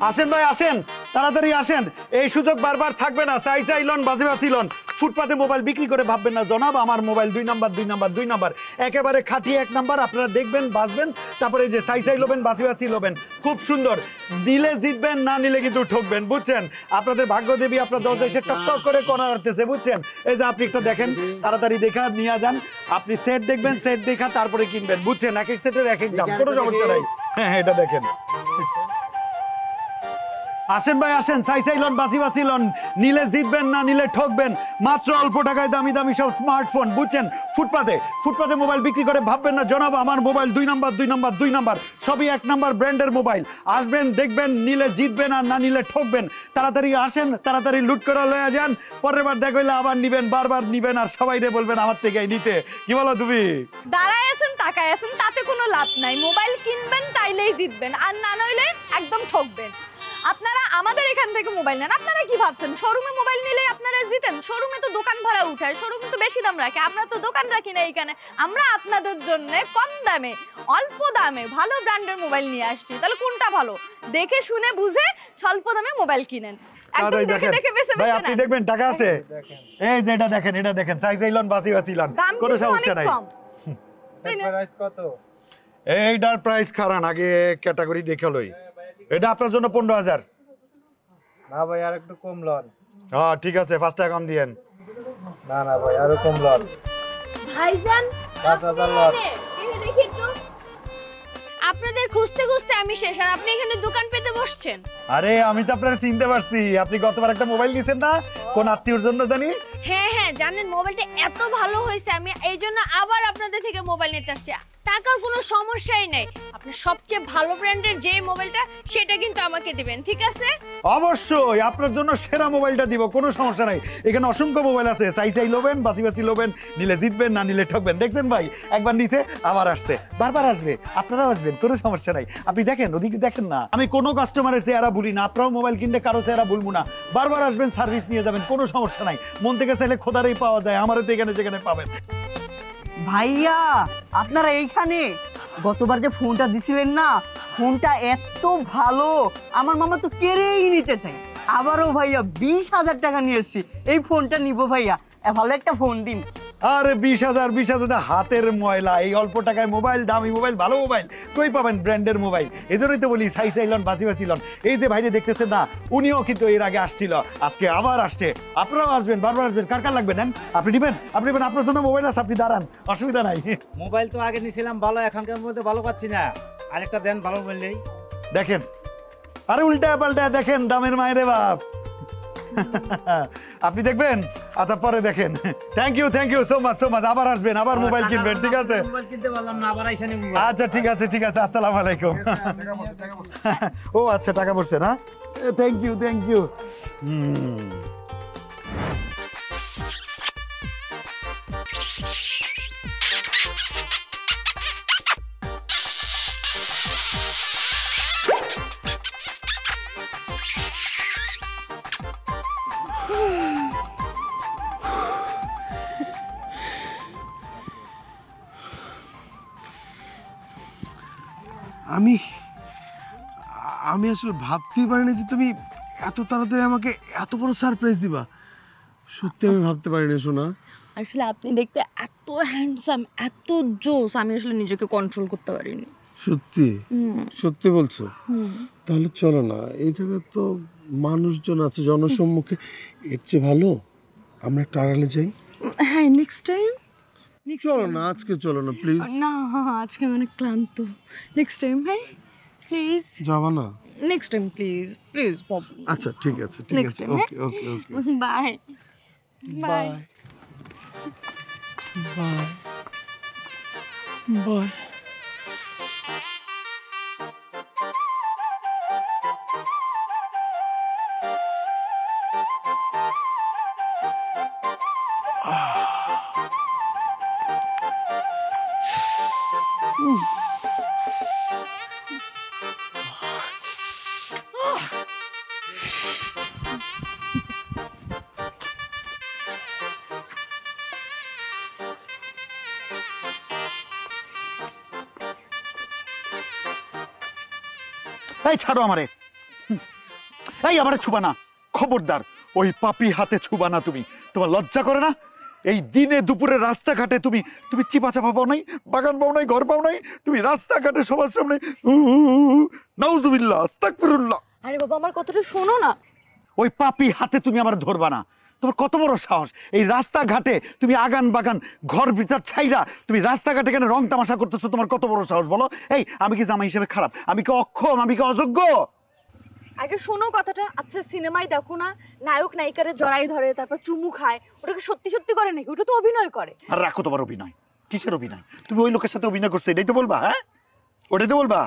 আসেন ভাই আসেন, তাড়াতাড়ি আসেন। এই সুযোগ বারবার থাকবে না। চাই চাইলন বাজে বাসিলন, ফুটপাতে মোবাইল বিক্রি করে ভাববেন না জনাব আমার মোবাইল 2 নাম্বার 2 নাম্বার 2 নাম্বার, একেবারে খাঁটি 1 নাম্বার। আপনারা দেখবেন বাঁচবেন, তারপরে যে চাই চাই লোবেন বাসি বাসি লোবেন। খুব সুন্দর, নিলে জিতবেন, না নিলে কিন্তু ঠকবেন, বুঝছেন? আপনাদের ভাগ্যদেবী আপনার দরজা এসে টকটক করে কণা আটতেছে, বুঝছেন? এই যে আপনি একটা দেখেন, তাড়াতাড়ি দেখা নিয়ে যান। আপনি সেট দেখবেন, সেট দেখা তারপরে কিনবেন, বুঝছেন? এক এক সেটের এক এক দাম, কোনো সমস্যা নাই। হ্যাঁ এটা দেখেন। আসেন ভাই আসেন, চাই চাইলন বাসি বাসি লন, নিলে জিতবেন, না নিলে ঠকবেন। মাত্র অল্প টাকায় দামি দামি সব স্মার্টফোন, বুঝছেন? ফুটপাতে ফুটপাতে মোবাইল বিক্রি করে ভাববেন না জনাব আমার মোবাইল 2 নাম্বার 2 নাম্বার 2 নাম্বার, সবই 1 নাম্বার ব্র্যান্ডের মোবাইল। আসবেন দেখবেন, নিলে জিতবেন আর না নিলে ঠকবেন। তাড়াতাড়ি আসেন, তাড়াতাড়ি লুট করে লয়ে যান। পরের বার দেখলে আবার নিবেন, বারবার নিবেন, আর সবাই রে বলবেন আমার থেকেই নিতে। কি বলো তুমি? দাঁড়ায় আছেন তাকায় আছেন তাতে কোনো লাভ নাই। মোবাইল কিনবেন তাইলেই জিতবেন, আর না নইলে একদম ঠকবেন। আপনারা আমাদের এখান থেকে মোবাইল নেন, আপনারা কি ভাবছেন শোরুমে মোবাইল নিলে আপনারা জিতেন? শোরুমে তো দোকান ভাড়া উঠায়, শোরুমে তো বেশি দাম রাখে। আমরা তো দোকান রাখি না এখানে, আমরা আপনাদের জন্য কম দামে অল্প দামে ভালো ব্র্যান্ডের মোবাইল নিয়ে আসছি। তাহলে কোনটা ভালো দেখে শুনে বুঝে স্বল্প দামে মোবাইল কিনেন। আপনি দেখবেন টাকা আছে, এই যে এটা দেখেন, এটা দেখেন, চাই চাইলন বাসি বাসি লন, কোনো সমস্যা নাই। প্রাইস কত? এইটার প্রাইস খারান, আগে ক্যাটাগরি দেখে লই। এটা আপনার জন্য 15,000। না ভাই আর একটু কম লন। হ্যাঁ ঠিক আছে 5 টাকা কম দিয়েন। না না ভাই আরো কম লন। ভাইজান 5,000 লন। এটা দেখি একটু। আপনাদের খুঁজতে খুঁজতে আমি শেষ, আর আপনি এখানে দোকান পেতে বসছেন। আরে আমি তো আপনার চিনতে পারছি, আপনি গতবার একটা মোবাইল নিছেন না কোন আত্মীয়র জন্য জানি? হ্যাঁ হ্যাঁ জানেন, মোবাইলটা এত ভালো হয়েছে আমি এইজন্য আবার আপনাদের থেকে মোবাইল নিতে আসছি। টাকার কোনো সমস্যাই নাই, আপনি সবচেয়ে ভালো ব্র্যান্ডের যে মোবাইলটা সেটা কিন্তু আমাকে দিবেন, ঠিক আছে? অবশ্যই আপনার জন্য সেরা মোবাইলটা দিব, কোনো সমস্যা নাই। এখানে অসংখ্য মোবাইল আছে, চাই চাই লোবেন বাসি বাসি লোবেন, নিলে জিতবেন না নিলে ঠকবেন। দেখছেন ভাই একবার নিচে আবার আসছে, বারবার আসবে, আপনারাও আসবেন, কোনো সমস্যা নাই। আপনি দেখেন ওদিকে দেখেন না, আমি কোনো কাস্টমারের চেহারা ভুলি না, আপনারাও মোবাইল কিনতে কারো চেহারা ভুলবো না। বারবার আসবেন, সার্ভিস নিয়ে যাবেন, কোনো সমস্যা নাই। মন থেকে চাইলে খোদারই পাওয়া যায়, আমারও তো এখানে সেখানে পাবেন। ভাইয়া আপনারা এইখানে গতবার যে ফোনটা দিছিলেন না, ফোনটা এত ভালো আমার মামা তো কেড়েই নিতে চাই। আবারও ভাইয়া 20,000 টাকা নিয়ে এসছি, এই ফোনটা নিব ভাইয়া, ভালো একটা ফোন দিন। আরে 20,000 হাতের ময়লা, এই অল্প টাকায় মোবাইল, দামি মোবাইল, ভালো মোবাইল কই পাবেন, ব্র্যান্ডের মোবাইল। এই জন্যই তো বলি সাই সাইলন বাজি বাজি লন। এই যে ভাইরে দেখতেছেন না, উনিও কিন্তু এর আগে আসছিল, আজকে আবার আসছে, আপনারাও আসবেন, বারবার আসবেন। কার কার লাগবে নেন, আপনি নেবেন, আপনি নেবেন, আপনার জন্য মোবাইল আছে, আপনি দাঁড়ান, অসুবিধা নাই। মোবাইল তো আগে নিয়েছিলাম ভালো, এখনকার মধ্যে ভালো পাচ্ছি না, আরেকটা দেন ভালো মোবাইল নেই। দেখেন আরে উল্টা পাল্টা দেখেন, দামের মায়ের বাপ। আপনি দেখবেন, আচ্ছা পরে দেখেন। Thank you so much. আবার আসবেন, আবার মোবাইল কিনবেন, ঠিক আছে? মোবাইল কিনতে পারলাম না, আবার আইসা নিব। আচ্ছা ঠিক আছে, আসসালামু আলাইকুম। ও আচ্ছা, টাকা পড়ছে না, থ্যাংক ইউ। আমি আসলে ভাবতেই পারিনি যে তুমি এত তাড়াতাড়ি আমাকে এত বড় সারপ্রাইজ দিবা, সত্যি আমি ভাবতে পারিনি। শোনা, আসলে আপনি দেখতে এত হ্যান্ডসাম, এত জোস, আমি আসলে নিজেকে কন্ট্রোল করতে পারিনি। সত্যি বলছো? তাহলে চলো না, এই জায়গায় তো মানুষজন আছে জনসম্মুখে, এর চেয়ে ভালো আমরা একটু আড়ালে যাই। হ্যাঁ, নেক্সট টাইম। চলো না, আজকে চলো না প্লিজ। না আজকে মানে ক্লান্ত, নেক্সট টাইম। হ্যাঁ প্লিজ, যাবা না নেক্সট টাইম প্লিজ। আচ্ছা ঠিক আছে, ওকে বাই বাই বাই। এই ছাড়ো আমারে, এই আমারে ছুবানা, খবরদার, ওই পাপি হাতে ছুবানা তুমি। তোমার লজ্জা করে না? এই দিনে দুপুরে রাস্তাঘাটে তুমি চিপাচাপা পাও নাই, বাগান পাও নাই, ঘর পাও নাই, তুমি রাস্তাঘাটে সবার সামনে নাউজুবিল্লাহ আস্তাগফিরুল্লাহ। আরে বাবা আমার কথাটা শোনো না, ওই পাপি হাতে তুমি আমার ধরবা না। তোমার কত বড় সাহস, এই রাস্তাঘাটে তুমি আগান বাগান ঘর ভিতর ছাইরা তুমি রাস্তাঘাটে কেন রং তামাশা করতেছো, তোমার কত বড় সাহস বলো? এই আমি কি জামাই হিসেবে খারাপ? আমি কি অক্ষম? আমি কি অযোগ্য? আগে শোনো কথাটা। আচ্ছা সিনেমায় দেখো না, নায়ক নায়িকারে জড়াই ধরে, তারপর চুমু খায়, ওটাকে সত্যি করে নাকি? ওটা তো অভিনয় করে। আর রাখো তোমার অভিনয়, কিসের অভিনয়? তুমি ওই লোকের সাথে অভিনয় করছো এটাই তো বলবা? হ্যাঁ ওটাই তো বলবা?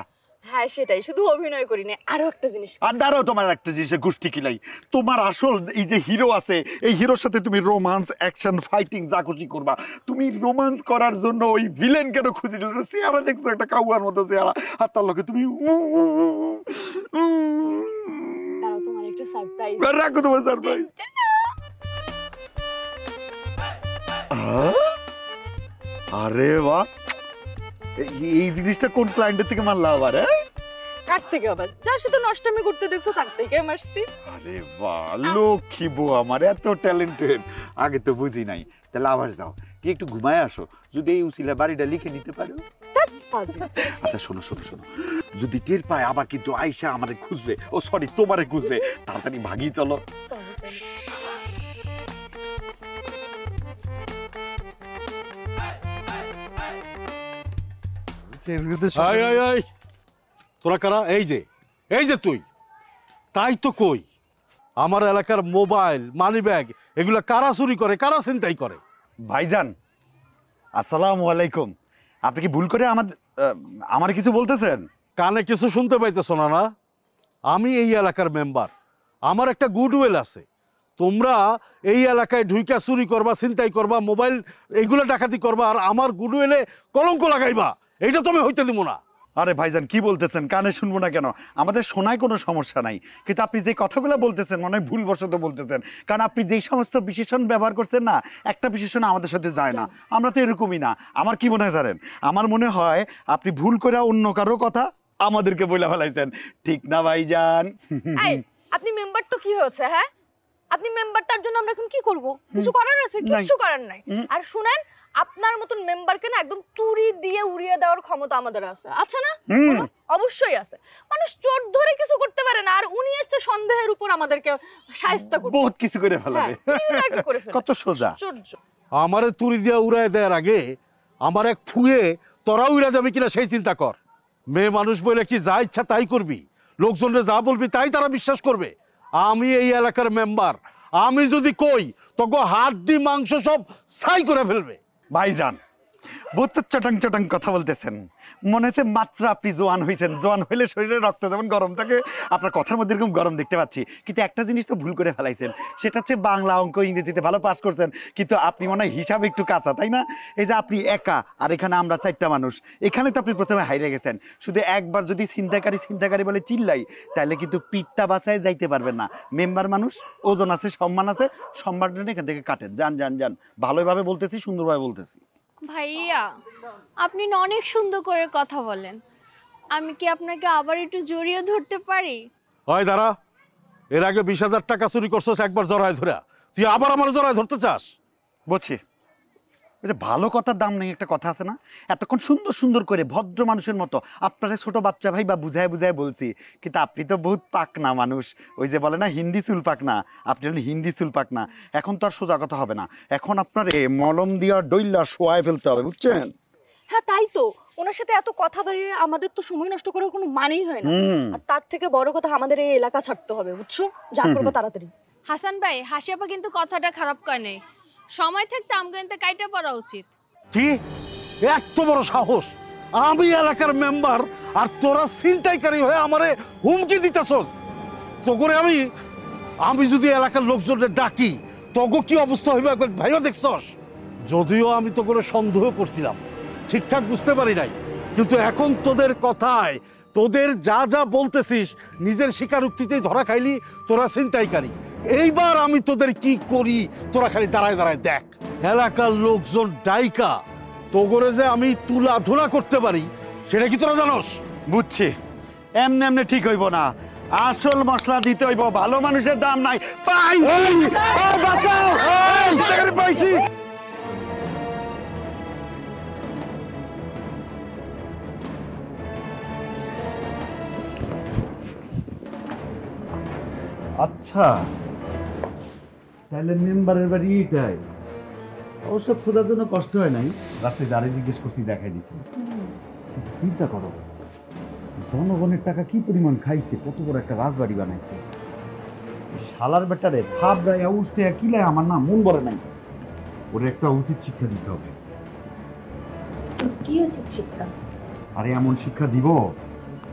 হ্যাঁ সেটাই, শুধু অভিনয় করি না, আরো একটা জিনিস। আর দাঁড়াও, তোমার একটা জিনিসের গুষ্টি কিলাই। তোমার আসল এই যে হিরো আছে, এই হিরোর সাথে তুমি রোমান্স, অ্যাকশন, ফাইটিং যা খুশি করবা। তুমি রোমান্স করার জন্য ওই ভিলেন কেন খুঁজে নিলে? চেহারা দেখছো একটা কাউয়ার মতো চেহারা, আর তার লোকে তুমি। দাঁড়াও তোমার একটা সারপ্রাইজ। রাখো তোমার সারপ্রাইজ। আরে বাহ, এই জিনিসটা কোন ক্লায়েন্টের থেকে মানলা? আবার কার থেকে? আবার যার সাথে নষ্টমি করতে দেখছো তার থেকে মারছি। আরে বাহ লক্ষ্মী বউ আমার এত ট্যালেন্টেড, আগে তো বুঝি নাই। তাহলে আবার যাও গিয়ে একটু ঘুমায় আসো, যদি এই উসিলা বাড়িটা লিখে নিতে পারো। আচ্ছা শোনো, যদি টের পায় আবার কিন্তু আয়শা আমারে খুঁজবে, ও সরি তোমারে খুঁজবে। তাড়াতাড়ি ভাগি চলো। তোরা কারা? এই যে তুই, তাই তো কই। আমার এলাকার মোবাইল, মানি ব্যাগ এগুলো কারা চুরি করে, কারা চিন্তাই করে? ভাইজান আসসালামু আলাইকুম। আপনি কি ভুল করে আমার কিছু বলতেছেন? কানে কিছু শুনতে পাইতেছ না? আমি এই এলাকার মেম্বার, আমার একটা গুডউইল আছে। তোমরা এই এলাকায় ঢুইকা চুরি করবা, চিন্তাই করবা, মোবাইল এগুলো ডাকাতি করবা, আর আমার গুডউইলে কলঙ্ক লাগাইবা, এইটা তো আমি হইতে দিব না। আরে ভাইজান কি বলতেছেন? কানে শুনবো না কেন? আমাদের শোনায় কোনো সমস্যা নাই, কিন্তু আপনি যে কথাগুলো বলতেছেন মনে হয় ভুলবশত বলতেছেন, কারণ আপনি যেই সমস্ত বিশেষণ ব্যবহার করছেন না, একটা বিশেষণ আমাদের সাথে যায় না, আমরা তো এরকমই না। আমার কি মনে হয় জানেন? আমার মনে হয় আপনি ভুল করে অন্য কারো কথা আমাদেরকে বইলা ফলাইছেন ঠিক না ভাইজান? এই আপনি মেম্বার তো কি হয়েছে? হ্যাঁ আপনি মেম্বারটার জন্য আমরা এখন কি করব? কিছু করার আছে? কিছু করার নাই। আর শুনেন আপনার মতন মেম্বারকে না একদম তুড়ি দিয়ে উড়িয়ে দেওয়ার ক্ষমতা আমাদের আছে, আছে না? অবশ্যই আছে। মানুষ চোর ধরে কিছু করতে পারে না, আর উনি এসে সন্দেহের উপর আমাদেরকে শায়েস্তা করবে, বহুত কিছু করে ফেলাবে। কত সোজা আমারে তুড়ি দিয়ে উড়িয়ে দেওয়ার আগে আমার এক ফুয়ে তোরা উড়া যাবে কিনা সেই চিন্তা কর। মেয়ে মানুষ বলে কি যা ইচ্ছা তাই করবি, লোকজনরা যা বলবি তাই তারা বিশ্বাস করবে। আমি এই এলাকার মেম্বার, আমি যদি কই তোকে হাড্ডি মাংস সব ছাই করে ফেলবে। ভাইজান বহুত চটাং চটাং কথা বলতেছেন, মনে হচ্ছে মাত্র আপনি জোয়ান হয়েছেন। জোয়ান হইলে শরীরে রক্ত যেমন গরম থাকে, আপনার কথার মধ্যে এরকম গরম দেখতে পাচ্ছি। কিন্তু একটা জিনিস তো ভুল করে ফেলাইছেন, সেটা হচ্ছে বাংলা অঙ্ক ইংরেজিতে ভালো পাস করছেন, কিন্তু আপনি মনে হয় হিসাবে একটু কাঁচা, তাই না? এই যে আপনি একা আর এখানে আমরা চারটা মানুষ, এখানে তো আপনি প্রথমে হাইরে গেছেন। শুধু একবার যদি ছিনতাইকারী ছিনতাইকারী বলে চিল্লাই তাহলে কিন্তু পিঠটা বাসায় যাইতে পারবেন না। মেম্বার মানুষ, ওজন আছে, সম্মান আছে, সম্মানটা এখান থেকে কাটেন। যান যান যান, ভালোভাবে বলতেছি, সুন্দরভাবে বলতেছি। ভাইয়া আপনি অনেক সুন্দর করে কথা বলেন, আমি কি আপনাকে আবার একটু জড়িয়ে ধরতে পারি? ওই দাঁড়া, এর আগে 20,000 টাকা চুরি করছস, একবার জড়ায় ধরা, তুই আবার আমার জড়ায় ধরতে চাস? বুঝছি, এই যে ভালো কথার দাম নেই একটা কথা আছে না? এতক্ষণ সুন্দর সুন্দর করে ভদ্র মানুষের মতো আপনার ছোট বাচ্চা ভাই বা বুঝায় বুঝায় বলছি, কিন্তু আপনি তো বহুত পাকনা মানুষ। ওই যে বলে না হিন্দি চুল পাকনা, আপনি বলেন হিন্দি চুল পাকনা। এখন তো আর সোজা কথা হবে না, এখন আপনার এ মলম দিয়া ডইলা শোয়ায় ফেলতে হবে, বুঝছেন? হ্যাঁ তাই তো, ওনার সাথে এত কথা বাড়িয়ে আমাদের তো সময় নষ্ট করার কোনো মানেই হয় না। আর তার থেকে বড় কথা, আমাদের এই এলাকা ছাড়তে হবে, বুঝছো? যা করবো তাড়াতাড়ি। হাসান ভাই, হাসি আপা কিন্তু কথাটা খারাপ করে নেই, সময় থাকতে আমগোতে কাইটা পড়া উচিত। কি এত বড় সাহস! আমি এলাকার মেম্বার আর তোরা ছিনতাইকারী হয়ে আমারে হুমকি দিতেছস? তো করে আমি যদি এলাকার লোকজনদের ডাকি তোগো কি অবস্থা হইবে একবার ভাইয়া দেখছস? যদিও আমি তো করে সন্দেহ করছিলাম, ঠিকঠাক বুঝতে পারি নাই, কিন্তু এখন তোদের কথায়, তোদের যা যা বলতেছিস নিজের স্বীকারোক্তিতেই ধরা খাইলি তোরা ছিনতাইকারী। এইবার আমি তোদের কি করি তোরা খালি দাঁড়ায় দাঁড়ায় দেখ। এলাকার লোকজন ডাইকা তোগরে যে আমি তুলা ধুলা করতে পারি সেটা কি তোরা জানোস? বুঝছি, এমনি এমনি ঠিক হইব না, আসল মশলা দিতে হইব। ভালো মানুষের দাম নাই। পাইছি আচ্ছা, তাহলে মেম্বারের বাড়ি এটাই। অবশ্য খোঁজার জন্য কষ্ট হয় নাই, রাতে যারে জিজ্ঞেস করছি দেখাই দিয়েছি। চিন্তা করো, জনগণের টাকা কি পরিমাণ খাইছে, কত বড় একটা রাজবাড়ি বানাইছে। শালার ব্যাটারে থাবড়ায় উঠতে কিলাই আমার না মন বলে নাই, ওর একটা উচিত শিক্ষা দিতে হবে। কি উচিত শিক্ষা? আরে এমন শিক্ষা দিব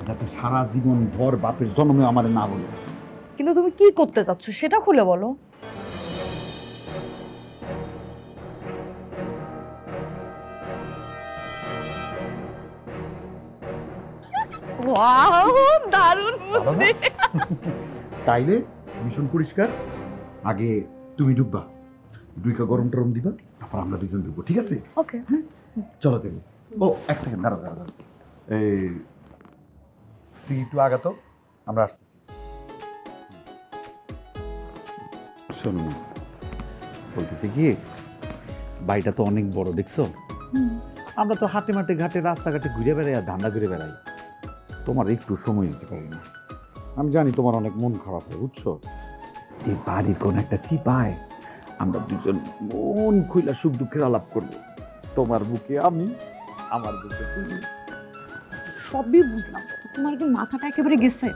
যাতে সারা জীবন ভর বাপের জন্মে আমার না বলে। কিন্তু তুমি কি করতে চাচ্ছ সেটা খুলে বলো। তাইলে মিশন পরিষ্কার, আগে তুমি ডুববা, দুইটা গরম টরম দিবা, তারপর আমরা দুজন ডুববো, ঠিক আছে? ওকে চলো তাহলে। ও এক সেকেন্ড দাঁড়াও দাঁড়াও, এই তুই একটু আগা তো, আমরা আসছি। শোনো বলতেছি কি, বাড়িটা তো অনেক বড় দেখছো, আমরা তো হাটে মাটে ঘাটে রাস্তাঘাটে ঘুরে বেড়াই আর ধান্দা ঘুরে বেড়াই, তোমার একটু সময় দিতে পারি না। আমি জানি তোমার অনেক মন খারাপ হয়, বুঝছো? এই বাড়ির কোনো একটা চিপায় আমরা দুজন মন খুইলা সুখ দুঃখের আলাপ করবো। তোমার বুকে আমি, আমার বুকে তুমি। সবই বুঝলাম, তোমার কি মাথাটা একেবারে গেছে?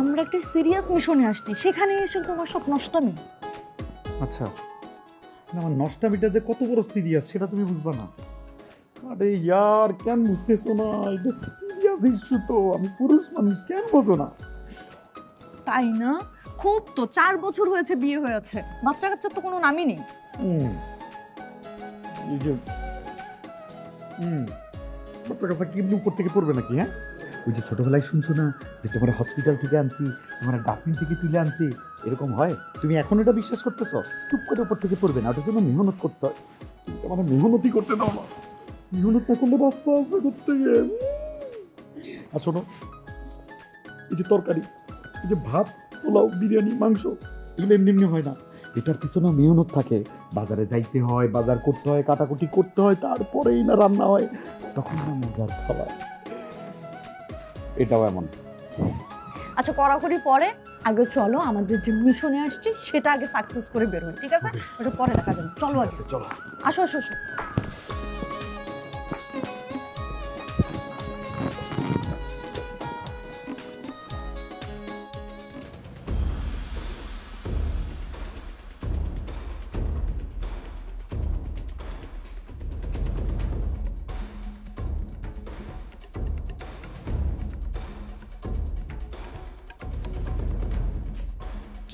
আমরা একটা সিরিয়াস মিশনে আসছি, সেখানে এসে তোমার সব নষ্টামি। আচ্ছা না, আমার নষ্টামিটা যে কত বড় সিরিয়াস সেটা তুমি বুঝবা না। আরে ইয়ার কেন বুঝতেছো না? এটা সিরিয়াস ইস্যু তো, আমি পুরুষ মানুষ, কেন বোঝো না? তাই না? খুব তো, 4 বছর হয়েছে বিয়ে হয়েছে, বাচ্চা কাচ্চার তো কোনো নামই নেই। বাচ্চা কাচ্চা কি উপর থেকে পড়বে নাকি? হ্যাঁ ওই যে ছোটবেলায় শুনছো না যে তোমার হসপিটাল থেকে আনছি, তোমার ডাস্টবিন থেকে তুলে আনছি, এরকম হয়? তুমি এখন এটা বিশ্বাস করতেছো? চুপ করে উপর থেকে পড়বে না, ওটার জন্য মেহনত করতে হয়। তুমি তো আমার মেহনতই করতে দাও না, মেহনত না করলে বাচ্চা আসবে করতে গিয়ে। আর শোনো, এই যে তরকারি, এই যে ভাত, পোলাও, বিরিয়ানি, মাংস, এগুলো এমনি এমনি হয় না, এটার পিছনে মেহনত থাকে। বাজারে যাইতে হয়, বাজার করতে হয়, কাটাকুটি করতে হয়, তারপরেই না রান্না হয়, তখন না মজার খাবার। এটাও এমন। আচ্ছা, কড়াকড়ি পরে, আগে চলো আমাদের যে মিশনে আসছি সেটা আগে সাকসেস করে বের হই, ঠিক আছে? ওটা পরে দেখা যাবে, চলো আগে, চলো। আসো আসো আসো।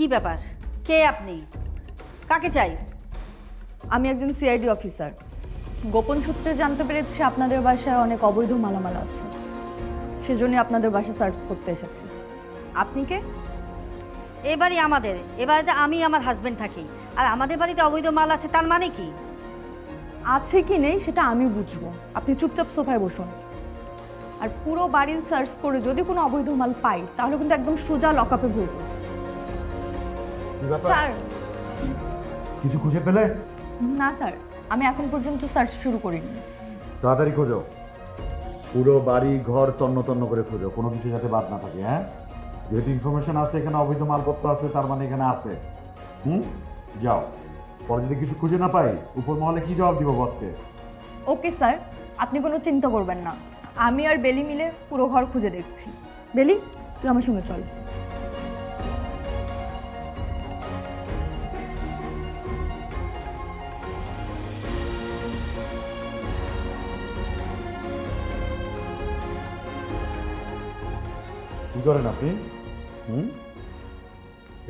কি ব্যাপার, কে আপনি, কাকে চাই? আমি একজন সিআইডি অফিসার। গোপন সূত্রে জানতে পেরেছি আপনাদের বাসায় অনেক অবৈধ মালামাল আছে, সেজন্য আপনাদের বাসা সার্চ করতে এসেছি। আপনি কে? এই বাড়ি আমাদের, এ বাড়িতে আমি আমার হাজব্যান্ড থাকি, আর আমাদের বাড়িতে অবৈধ মাল আছে তার মানে কি? আছে কি নেই সেটা আমি বুঝবো, আপনি চুপচাপ সোফায় বসুন। আর পুরো বাড়ির সার্চ করে যদি কোনো অবৈধ মাল পাই তাহলে কিন্তু একদম সোজা লকআপে ঘুরবো। কিছু খুঁজে পেলে? না স্যার, আমি এখন পর্যন্ত সার্চ শুরু করিনি। তাড়াতাড়ি খোঁজো, পুরো বাড়ি ঘর তন্ন তন্ন করে খোঁজো, কোনো কিছু যাতে বাদ না থাকে। হ্যাঁ, যেহেতু ইনফরমেশন আছে এখানে অবৈধ মালপত্র আছে, তার মানে এখানে আছে। হুম, যাও, পরে যদি কিছু খুঁজে না পাই উপর মহলে কি জবাব দিব বসকে? ওকে স্যার, আপনি কোনো চিন্তা করবেন না, আমি আর বেলি মিলে পুরো ঘর খুঁজে দেখছি। বেলি, তুই আমার সঙ্গে চল। করেন আপনি? হুম,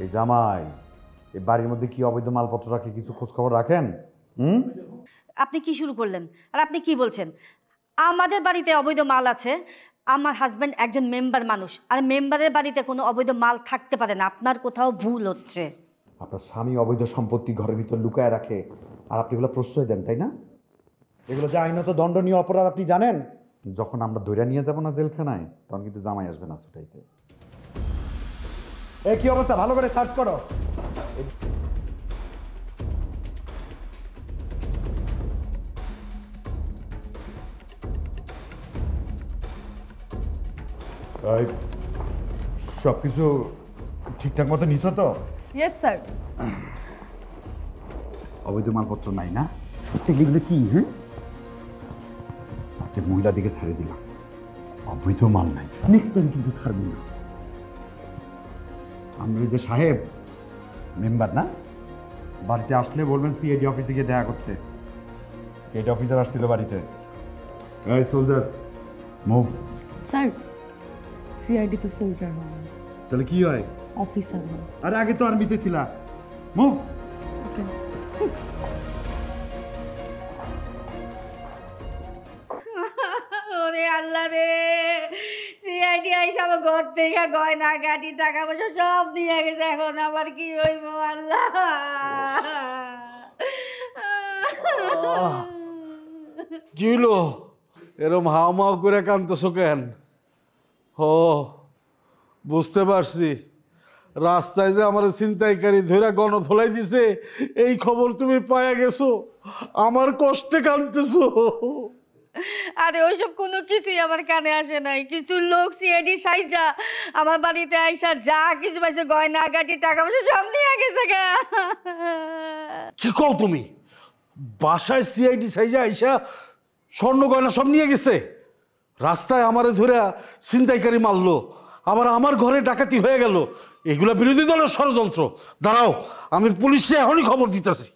এই জামাই, এই বাড়ির মধ্যে কি অবৈধ মালপত্র রাখে, কিছু খোঁজ খবর রাখেন? হুম, আপনি কি শুরু করলেন? আর আপনি কি বলছেন আমাদের বাড়িতে অবৈধ মাল আছে? আমার হাজব্যান্ড একজন মেম্বার মানুষ, আর মেম্বারের বাড়িতে কোনো অবৈধ মাল থাকতে পারে না। আপনার কোথাও ভুল হচ্ছে। আপনার স্বামী অবৈধ সম্পত্তি ঘরের ভিতর লুকায় রাখে, আর আপনি এগুলো প্রশ্রয় দেন, তাই না? এগুলো যা আইনত দণ্ডনীয় অপরাধ, আপনি জানেন। যখন আমরা ধইরা নিয়ে যাব না জেলখানায়, তখন কিন্তু জামাই আসবে না ছুটাইতে। এই কি অবস্থা, ভালো করে সার্চ করো। সবকিছু ঠিকঠাক মতো নিছ তো? Yes sir. অবৈধ মালপত্র নাই না? এগুলো কি? হ্যাঁ, আজকে মহিলা দিকে ছাড়ে দিলাম, অবৈধ মাল নাই, নেক্সট টাইম কিন্তু ছাড়বো না। আমরা যে সাহেব মেম্বার না, বাড়িতে আসলে বলবেন সিআইডি অফিসে গিয়ে দেখা করতে। সিআইডি অফিসার আসছিল বাড়িতে। এই সোলজার, মুভ। স্যার, সিআইডি তো সোলজার হয় না। তাহলে কি হয়? অফিসার। আরে আগে তো আর্মিতে ছিল। মুভ। ওকে। আল্লাহ রে, সিআইডি আইসা আমার ঘর থেকে গয়না গাঁটি টাকা পয়সা সব নিয়ে গেছে, এখন আবার কি হইব? আল্লাহ, কি হলো এরম হাওমাও করে কাঁদতেছ কেন? ও বুঝতে পারছি, রাস্তায় যে আমার ছিনতাইকারী ধইরা গণধোলাই দিছে এই খবর তুমি পাইয়া গেছো, আমার কষ্টে কাঁদতেছো। আরে ওইসব কোনো কিছুই আমার কানে আসে নাই। কিছু লোক সিআইডি সাইজা আমার বাড়িতে আইসা যা কিছু পাইছে গয়না গাঁটি টাকা পয়সা সব নিয়ে গেছে। কি কও তুমি? বাসায় সিআইডি সাইজা আইসা স্বর্ণ গয়না সব নিয়ে গেছে? রাস্তায় আমারে ধরে ছিনতাইকারী মারলো, আবার আমার ঘরে ডাকাতি হয়ে গেল। এগুলা বিরোধী দলের ষড়যন্ত্র। দাঁড়াও, আমি পুলিশে এখনই খবর দিতেছি।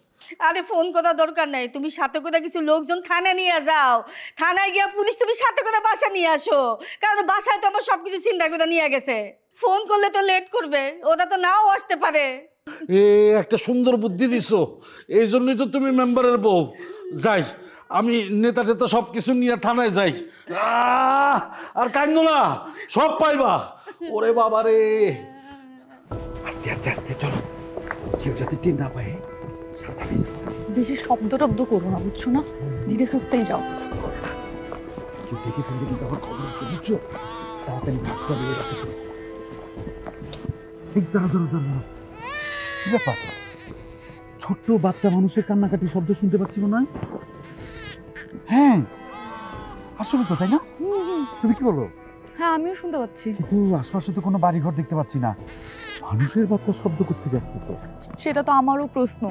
আরে ফোন করা দরকার নাই, তুমি সাথে করে কিছু লোকজন থানা নিয়ে যাও। থানায় গিয়ে পুলিশ তুমি সাথে করে বাসা নিয়ে আসো, কারণ বাসায় তো আমার সবকিছু চিন্তা করে নিয়ে গেছে। ফোন করলে তো লেট করবে, ওটা তো নাও আসতে পারে। এ একটা সুন্দর বুদ্ধি দিছো, এই জন্যই তো তুমি মেম্বারের বউ। যাই, আমি নেতা টেতা সব কিছু নিয়ে থানায় যাই। আর কাইন্দ না, সব পাইবা। ওরে বাবা রে, আস্তে আস্তে আস্তে চলো, কেউ যাতে টের না পায়। বেশি শব্দ টব্দ করো না, বুঝছো না, ধীরে সুস্থেই যাও। দেখে ফেললে কিন্তু আমার খবর আছে, বুঝছো? ছোট্ট বাচ্চা মানুষের কান্নাকাটি শব্দ শুনতে পাচ্ছি মনে হয়। হ্যাঁ আসলে তো, তাই না? তুমি কি বলো? হ্যাঁ আমিও শুনতে পাচ্ছি, কিন্তু আশপাশে তো কোনো বাড়িঘর দেখতে পাচ্ছি না। মানুষের বাচ্চা শব্দ করতে আসতেছে, সেটা তো আমারও প্রশ্ন।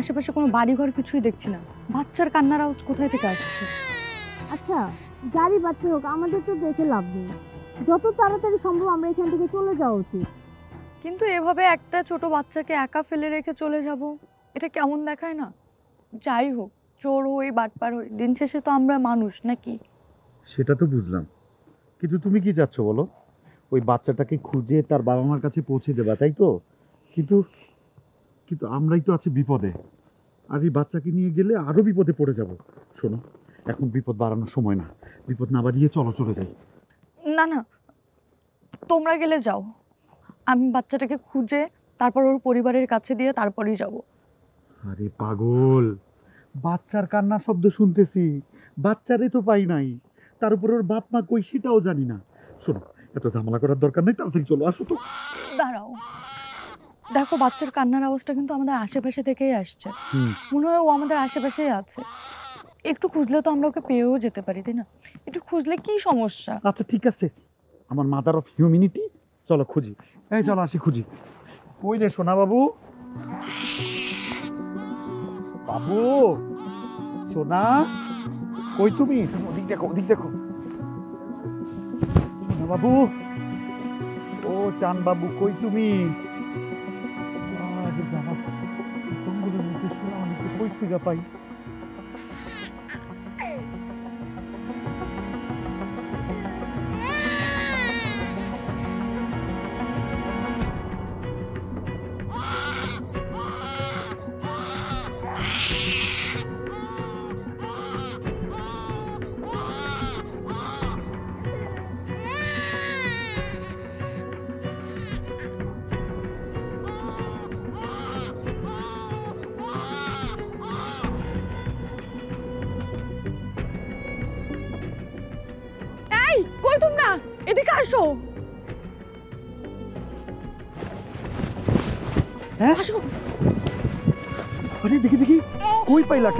আশেপাশে কোনো বাড়িঘর কিছুই দেখছি না, বাচ্চার কান্নার আওয়াজ কোথায় থেকে আসছে? আচ্ছা গাড়ি বাচ্চা হোক, আমাদের তো দেখে লাভ নেই, যত তাড়াতাড়ি সম্ভব আমরা এখান থেকে চলে যাওয়া উচিত। কিন্তু এভাবে একটা ছোট বাচ্চাকে একা ফেলে রেখে চলে যাব, এটা কেমন দেখায় না? যাই হোক, চোর হই বাটপার হই, দিন শেষে তো আমরা মানুষ নাকি? সেটা তো বুঝলাম, কিন্তু তুমি কি চাচ্ছ বলো? ওই বাচ্চাটাকে খুঁজে তার বাবা মার কাছে পৌঁছে দেবা, তাই তো? কিন্তু কিন্তু আমরাই তো আছি বিপদে, আর এই বাচ্চাকে নিয়ে গেলে আরও বিপদে পড়ে যাব। শোনো, এখন বিপদ বাড়ানোর সময় না, বিপদ না বাড়িয়ে চলো চলে যাই। না না, তোমরা গেলে যাও, আমি বাচ্চাটাকে খুঁজে তারপর ওর পরিবারের কাছে দিয়ে তারপরেই যাব। আরে পাগল, বাচ্চার কান্নার শব্দ শুনতেছি, বাচ্চারে তো পাই নাই, তার উপর ওর বাপ মা কই সেটাও জানি না। শোনো, এত ঝামেলা করার দরকার নেই, তাড়াতাড়ি চলো। আসো তো। দাঁড়াও, দেখো বাচ্চার কান্নার আওয়াজটা কিন্তু আমাদের আশেপাশে থেকেই আসছে, মনে হয় ও আমাদের আশেপাশেই আছে। একটু খুঁজলে তো আমরা ওকে পেয়েও যেতে পারি, তাই না? একটু খুঁজলে কি সমস্যা? আচ্ছা ঠিক আছে, আমার মাদার অফ হিউম্যানিটি, চলো খুঁজি। এই চলো আসি, খুঁজি। কই রে সোনা বাবু? বাবু সোনা, কই তুমি? ওদিক দেখো, ওদিক দেখো। সোনা বাবু, ও চান বাবু, কই তুমি? কই খুঁজা পাই?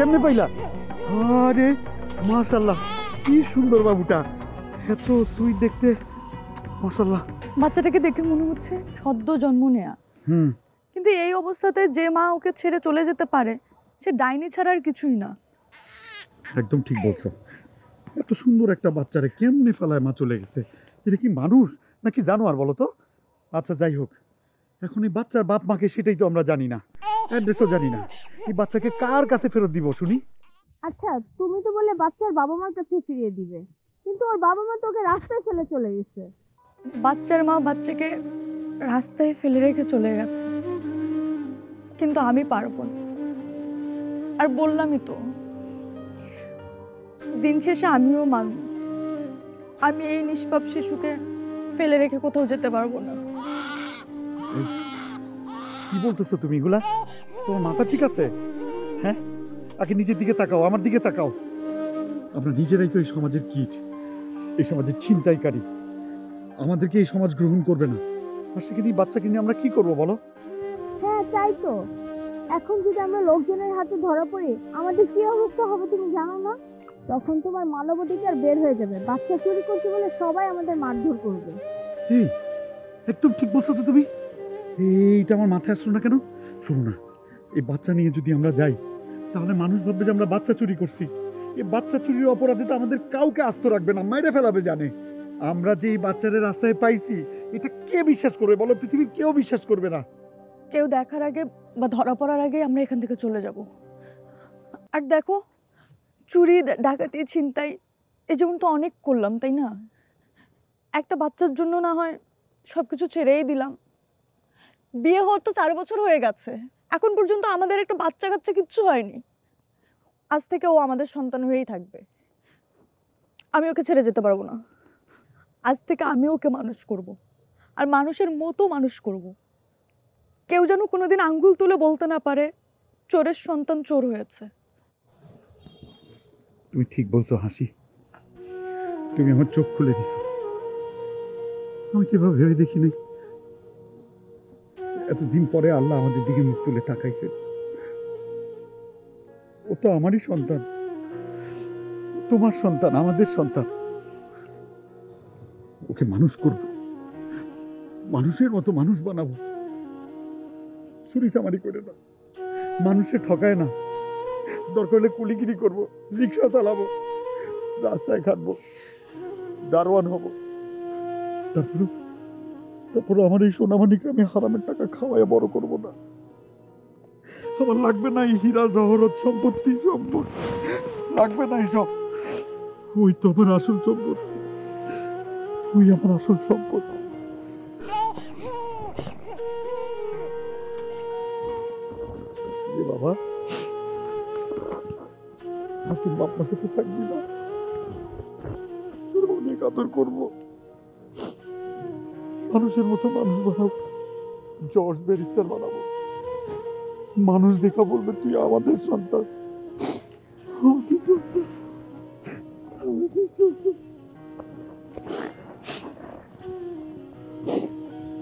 কেমনে পাইলা? আরে মাশাআল্লাহ, কি সুন্দর বাবুটা, এত সুইট দেখতে, মাশাআল্লাহ। বাচ্চাটাকে দেখে মনে হচ্ছে সদ্য জন্ম নেয়া। কিন্তু এই অবস্থাতে যে মা ওকে ছেড়ে চলে যেতে পারে, সে ডাইনি ছাড়া আর কিছুই না। একদম ঠিক বলছো, এত সুন্দর একটা বাচ্চারে কেমনে ফেলায় মা চলে গেছে। এটা কি মানুষ নাকি জানোয়ার বলো তো? আচ্ছা যাই হোক, এখন এই বাচ্চার বাপ মাকে সেটাই তো আমরা জানি না, অ্যাড্রেসও জানি না। এই বাচ্চাকে কার কাছে ফেরত দিব শুনি? আচ্ছা তুমি তো বলে বাচ্চার বাবা মার কাছে ফিরিয়ে দিবে, কিন্তু ওর বাবা মা তোকে রাস্তায় ফেলে চলে গেছে। বাচ্চার মা বাচ্চাকে রাস্তায় ফেলে রেখে চলে গেছে, কিন্তু আমি পারবো না। আর বললামই তো, দিন শেষে আমিও মানুষ, আমি এই নিষ্পাপ শিশুকে ফেলে রেখে কোথাও যেতে পারবো না। কি বলতেছো তুমি এগুলা? তোমার মাথা ঠিক আছে? হ্যাঁ আগে নিজের দিকে তাকাও, আমার দিকে তাকাও। আমরা নিজেরাই তো এই সমাজের কীট, এই সমাজের ছিনতাইকারী। আমাদেরকে এই সমাজ গ্রহণ করবে না, আর সেখানে বাচ্চাকে নিয়ে আমরা কি করবো বলো? হ্যাঁ তাই তো, এখন যদি আমরা লোকজনের হাতে ধরা পড়ি, আমাদের কি অবস্থা হবে তুমি জানো না? তখন তোমার মানবাধিকার বের হয়ে যাবে, বাচ্চা চুরি করতে বলে সবাই আমাদের মারধর করবে। একদম ঠিক বলছো তো তুমি, এইটা আমার মাথায় আসলো না কেন। শোনো না, এই বাচ্চা নিয়ে যদি আমরা যাই, তাহলে মানুষ ভাববে যে আমরা বাচ্চা চুরি করছি। এই বাচ্চা চুরির অপরাধে তো আমাদের কাউকে আস্ত রাখবে না, মাইরে ফেলাবে জানে। আমরা যে এই বাচ্চাদের রাস্তায় পাইছি, এটা কে বিশ্বাস করবে বলো? পৃথিবীর কেউ বিশ্বাস করবে না। কেউ দেখার আগে বা ধরা পড়ার আগে আমরা এখান থেকে চলে যাব। আর দেখো, চুরি ডাকাতি ছিনতাই এই যেমন তো অনেক করলাম, তাই না? একটা বাচ্চার জন্য না হয় সব কিছু ছেড়েই দিলাম। বিয়ে হওয়ার তো 4 বছর হয়ে গেছে, এখন পর্যন্ত আমাদের একটা বাচ্চা কাচ্চা কিচ্ছু হয়নি। আজ থেকে ও আমাদের সন্তান হয়েই থাকবে, আমি ওকে ছেড়ে যেতে পারবো না। আজ থেকে আমি ওকে মানুষ করব, আর মানুষের মতো মানুষ করব। কেউ যেন কোনোদিন আঙ্গুল তুলে বলতে না পারে চোরের সন্তান চোর হয়েছে। তুমি ঠিক বলছো হাসি, তুমি আমার চোখ খুলে দিছো। আমি কিভাবে ভেবে দেখিনি। এতদিন পরে আল্লাহ আমাদের দিকে মুখ তুলে তাকাইছে। ও তো আমারই সন্তান, তোমার সন্তান, আমাদের সন্তান। ওকে মানুষ করব, মানুষের মতো মানুষ বানাবো। চুরিচামারি করে না, মানুষে ঠকায় না, দরকার হলে কুলিগিরি করবো, রিক্সা চালাবো, রাস্তায় খাটবো, দারোয়ান হবো। তারপরে আমার এই সোনামানিকে আমি হারামের টাকা খাওয়ায় বড় করবো না। আমার লাগবে না এই হীরা জহরত সম্পত্তি, লাগবে না এইসব। ওই তো আমার আসল সম্পত্তি, ওই আমার আসল সম্পত্তি। বাবা, আমি বাপমার সাথে থাকবি না, অনেক আদর করবো, মানুষের মতো মানুষ বানাবো, জজ ব্যারিস্টার বানাবো, মানুষ দেখা বলবে তুই আমাদের সন্তান।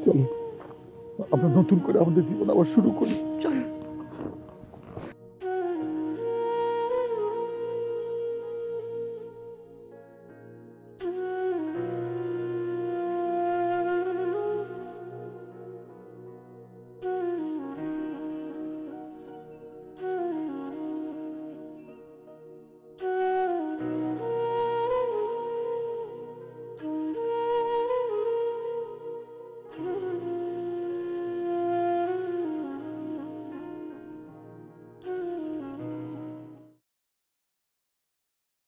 চলো আমরা নতুন করে আমাদের জীবন আবার শুরু করি।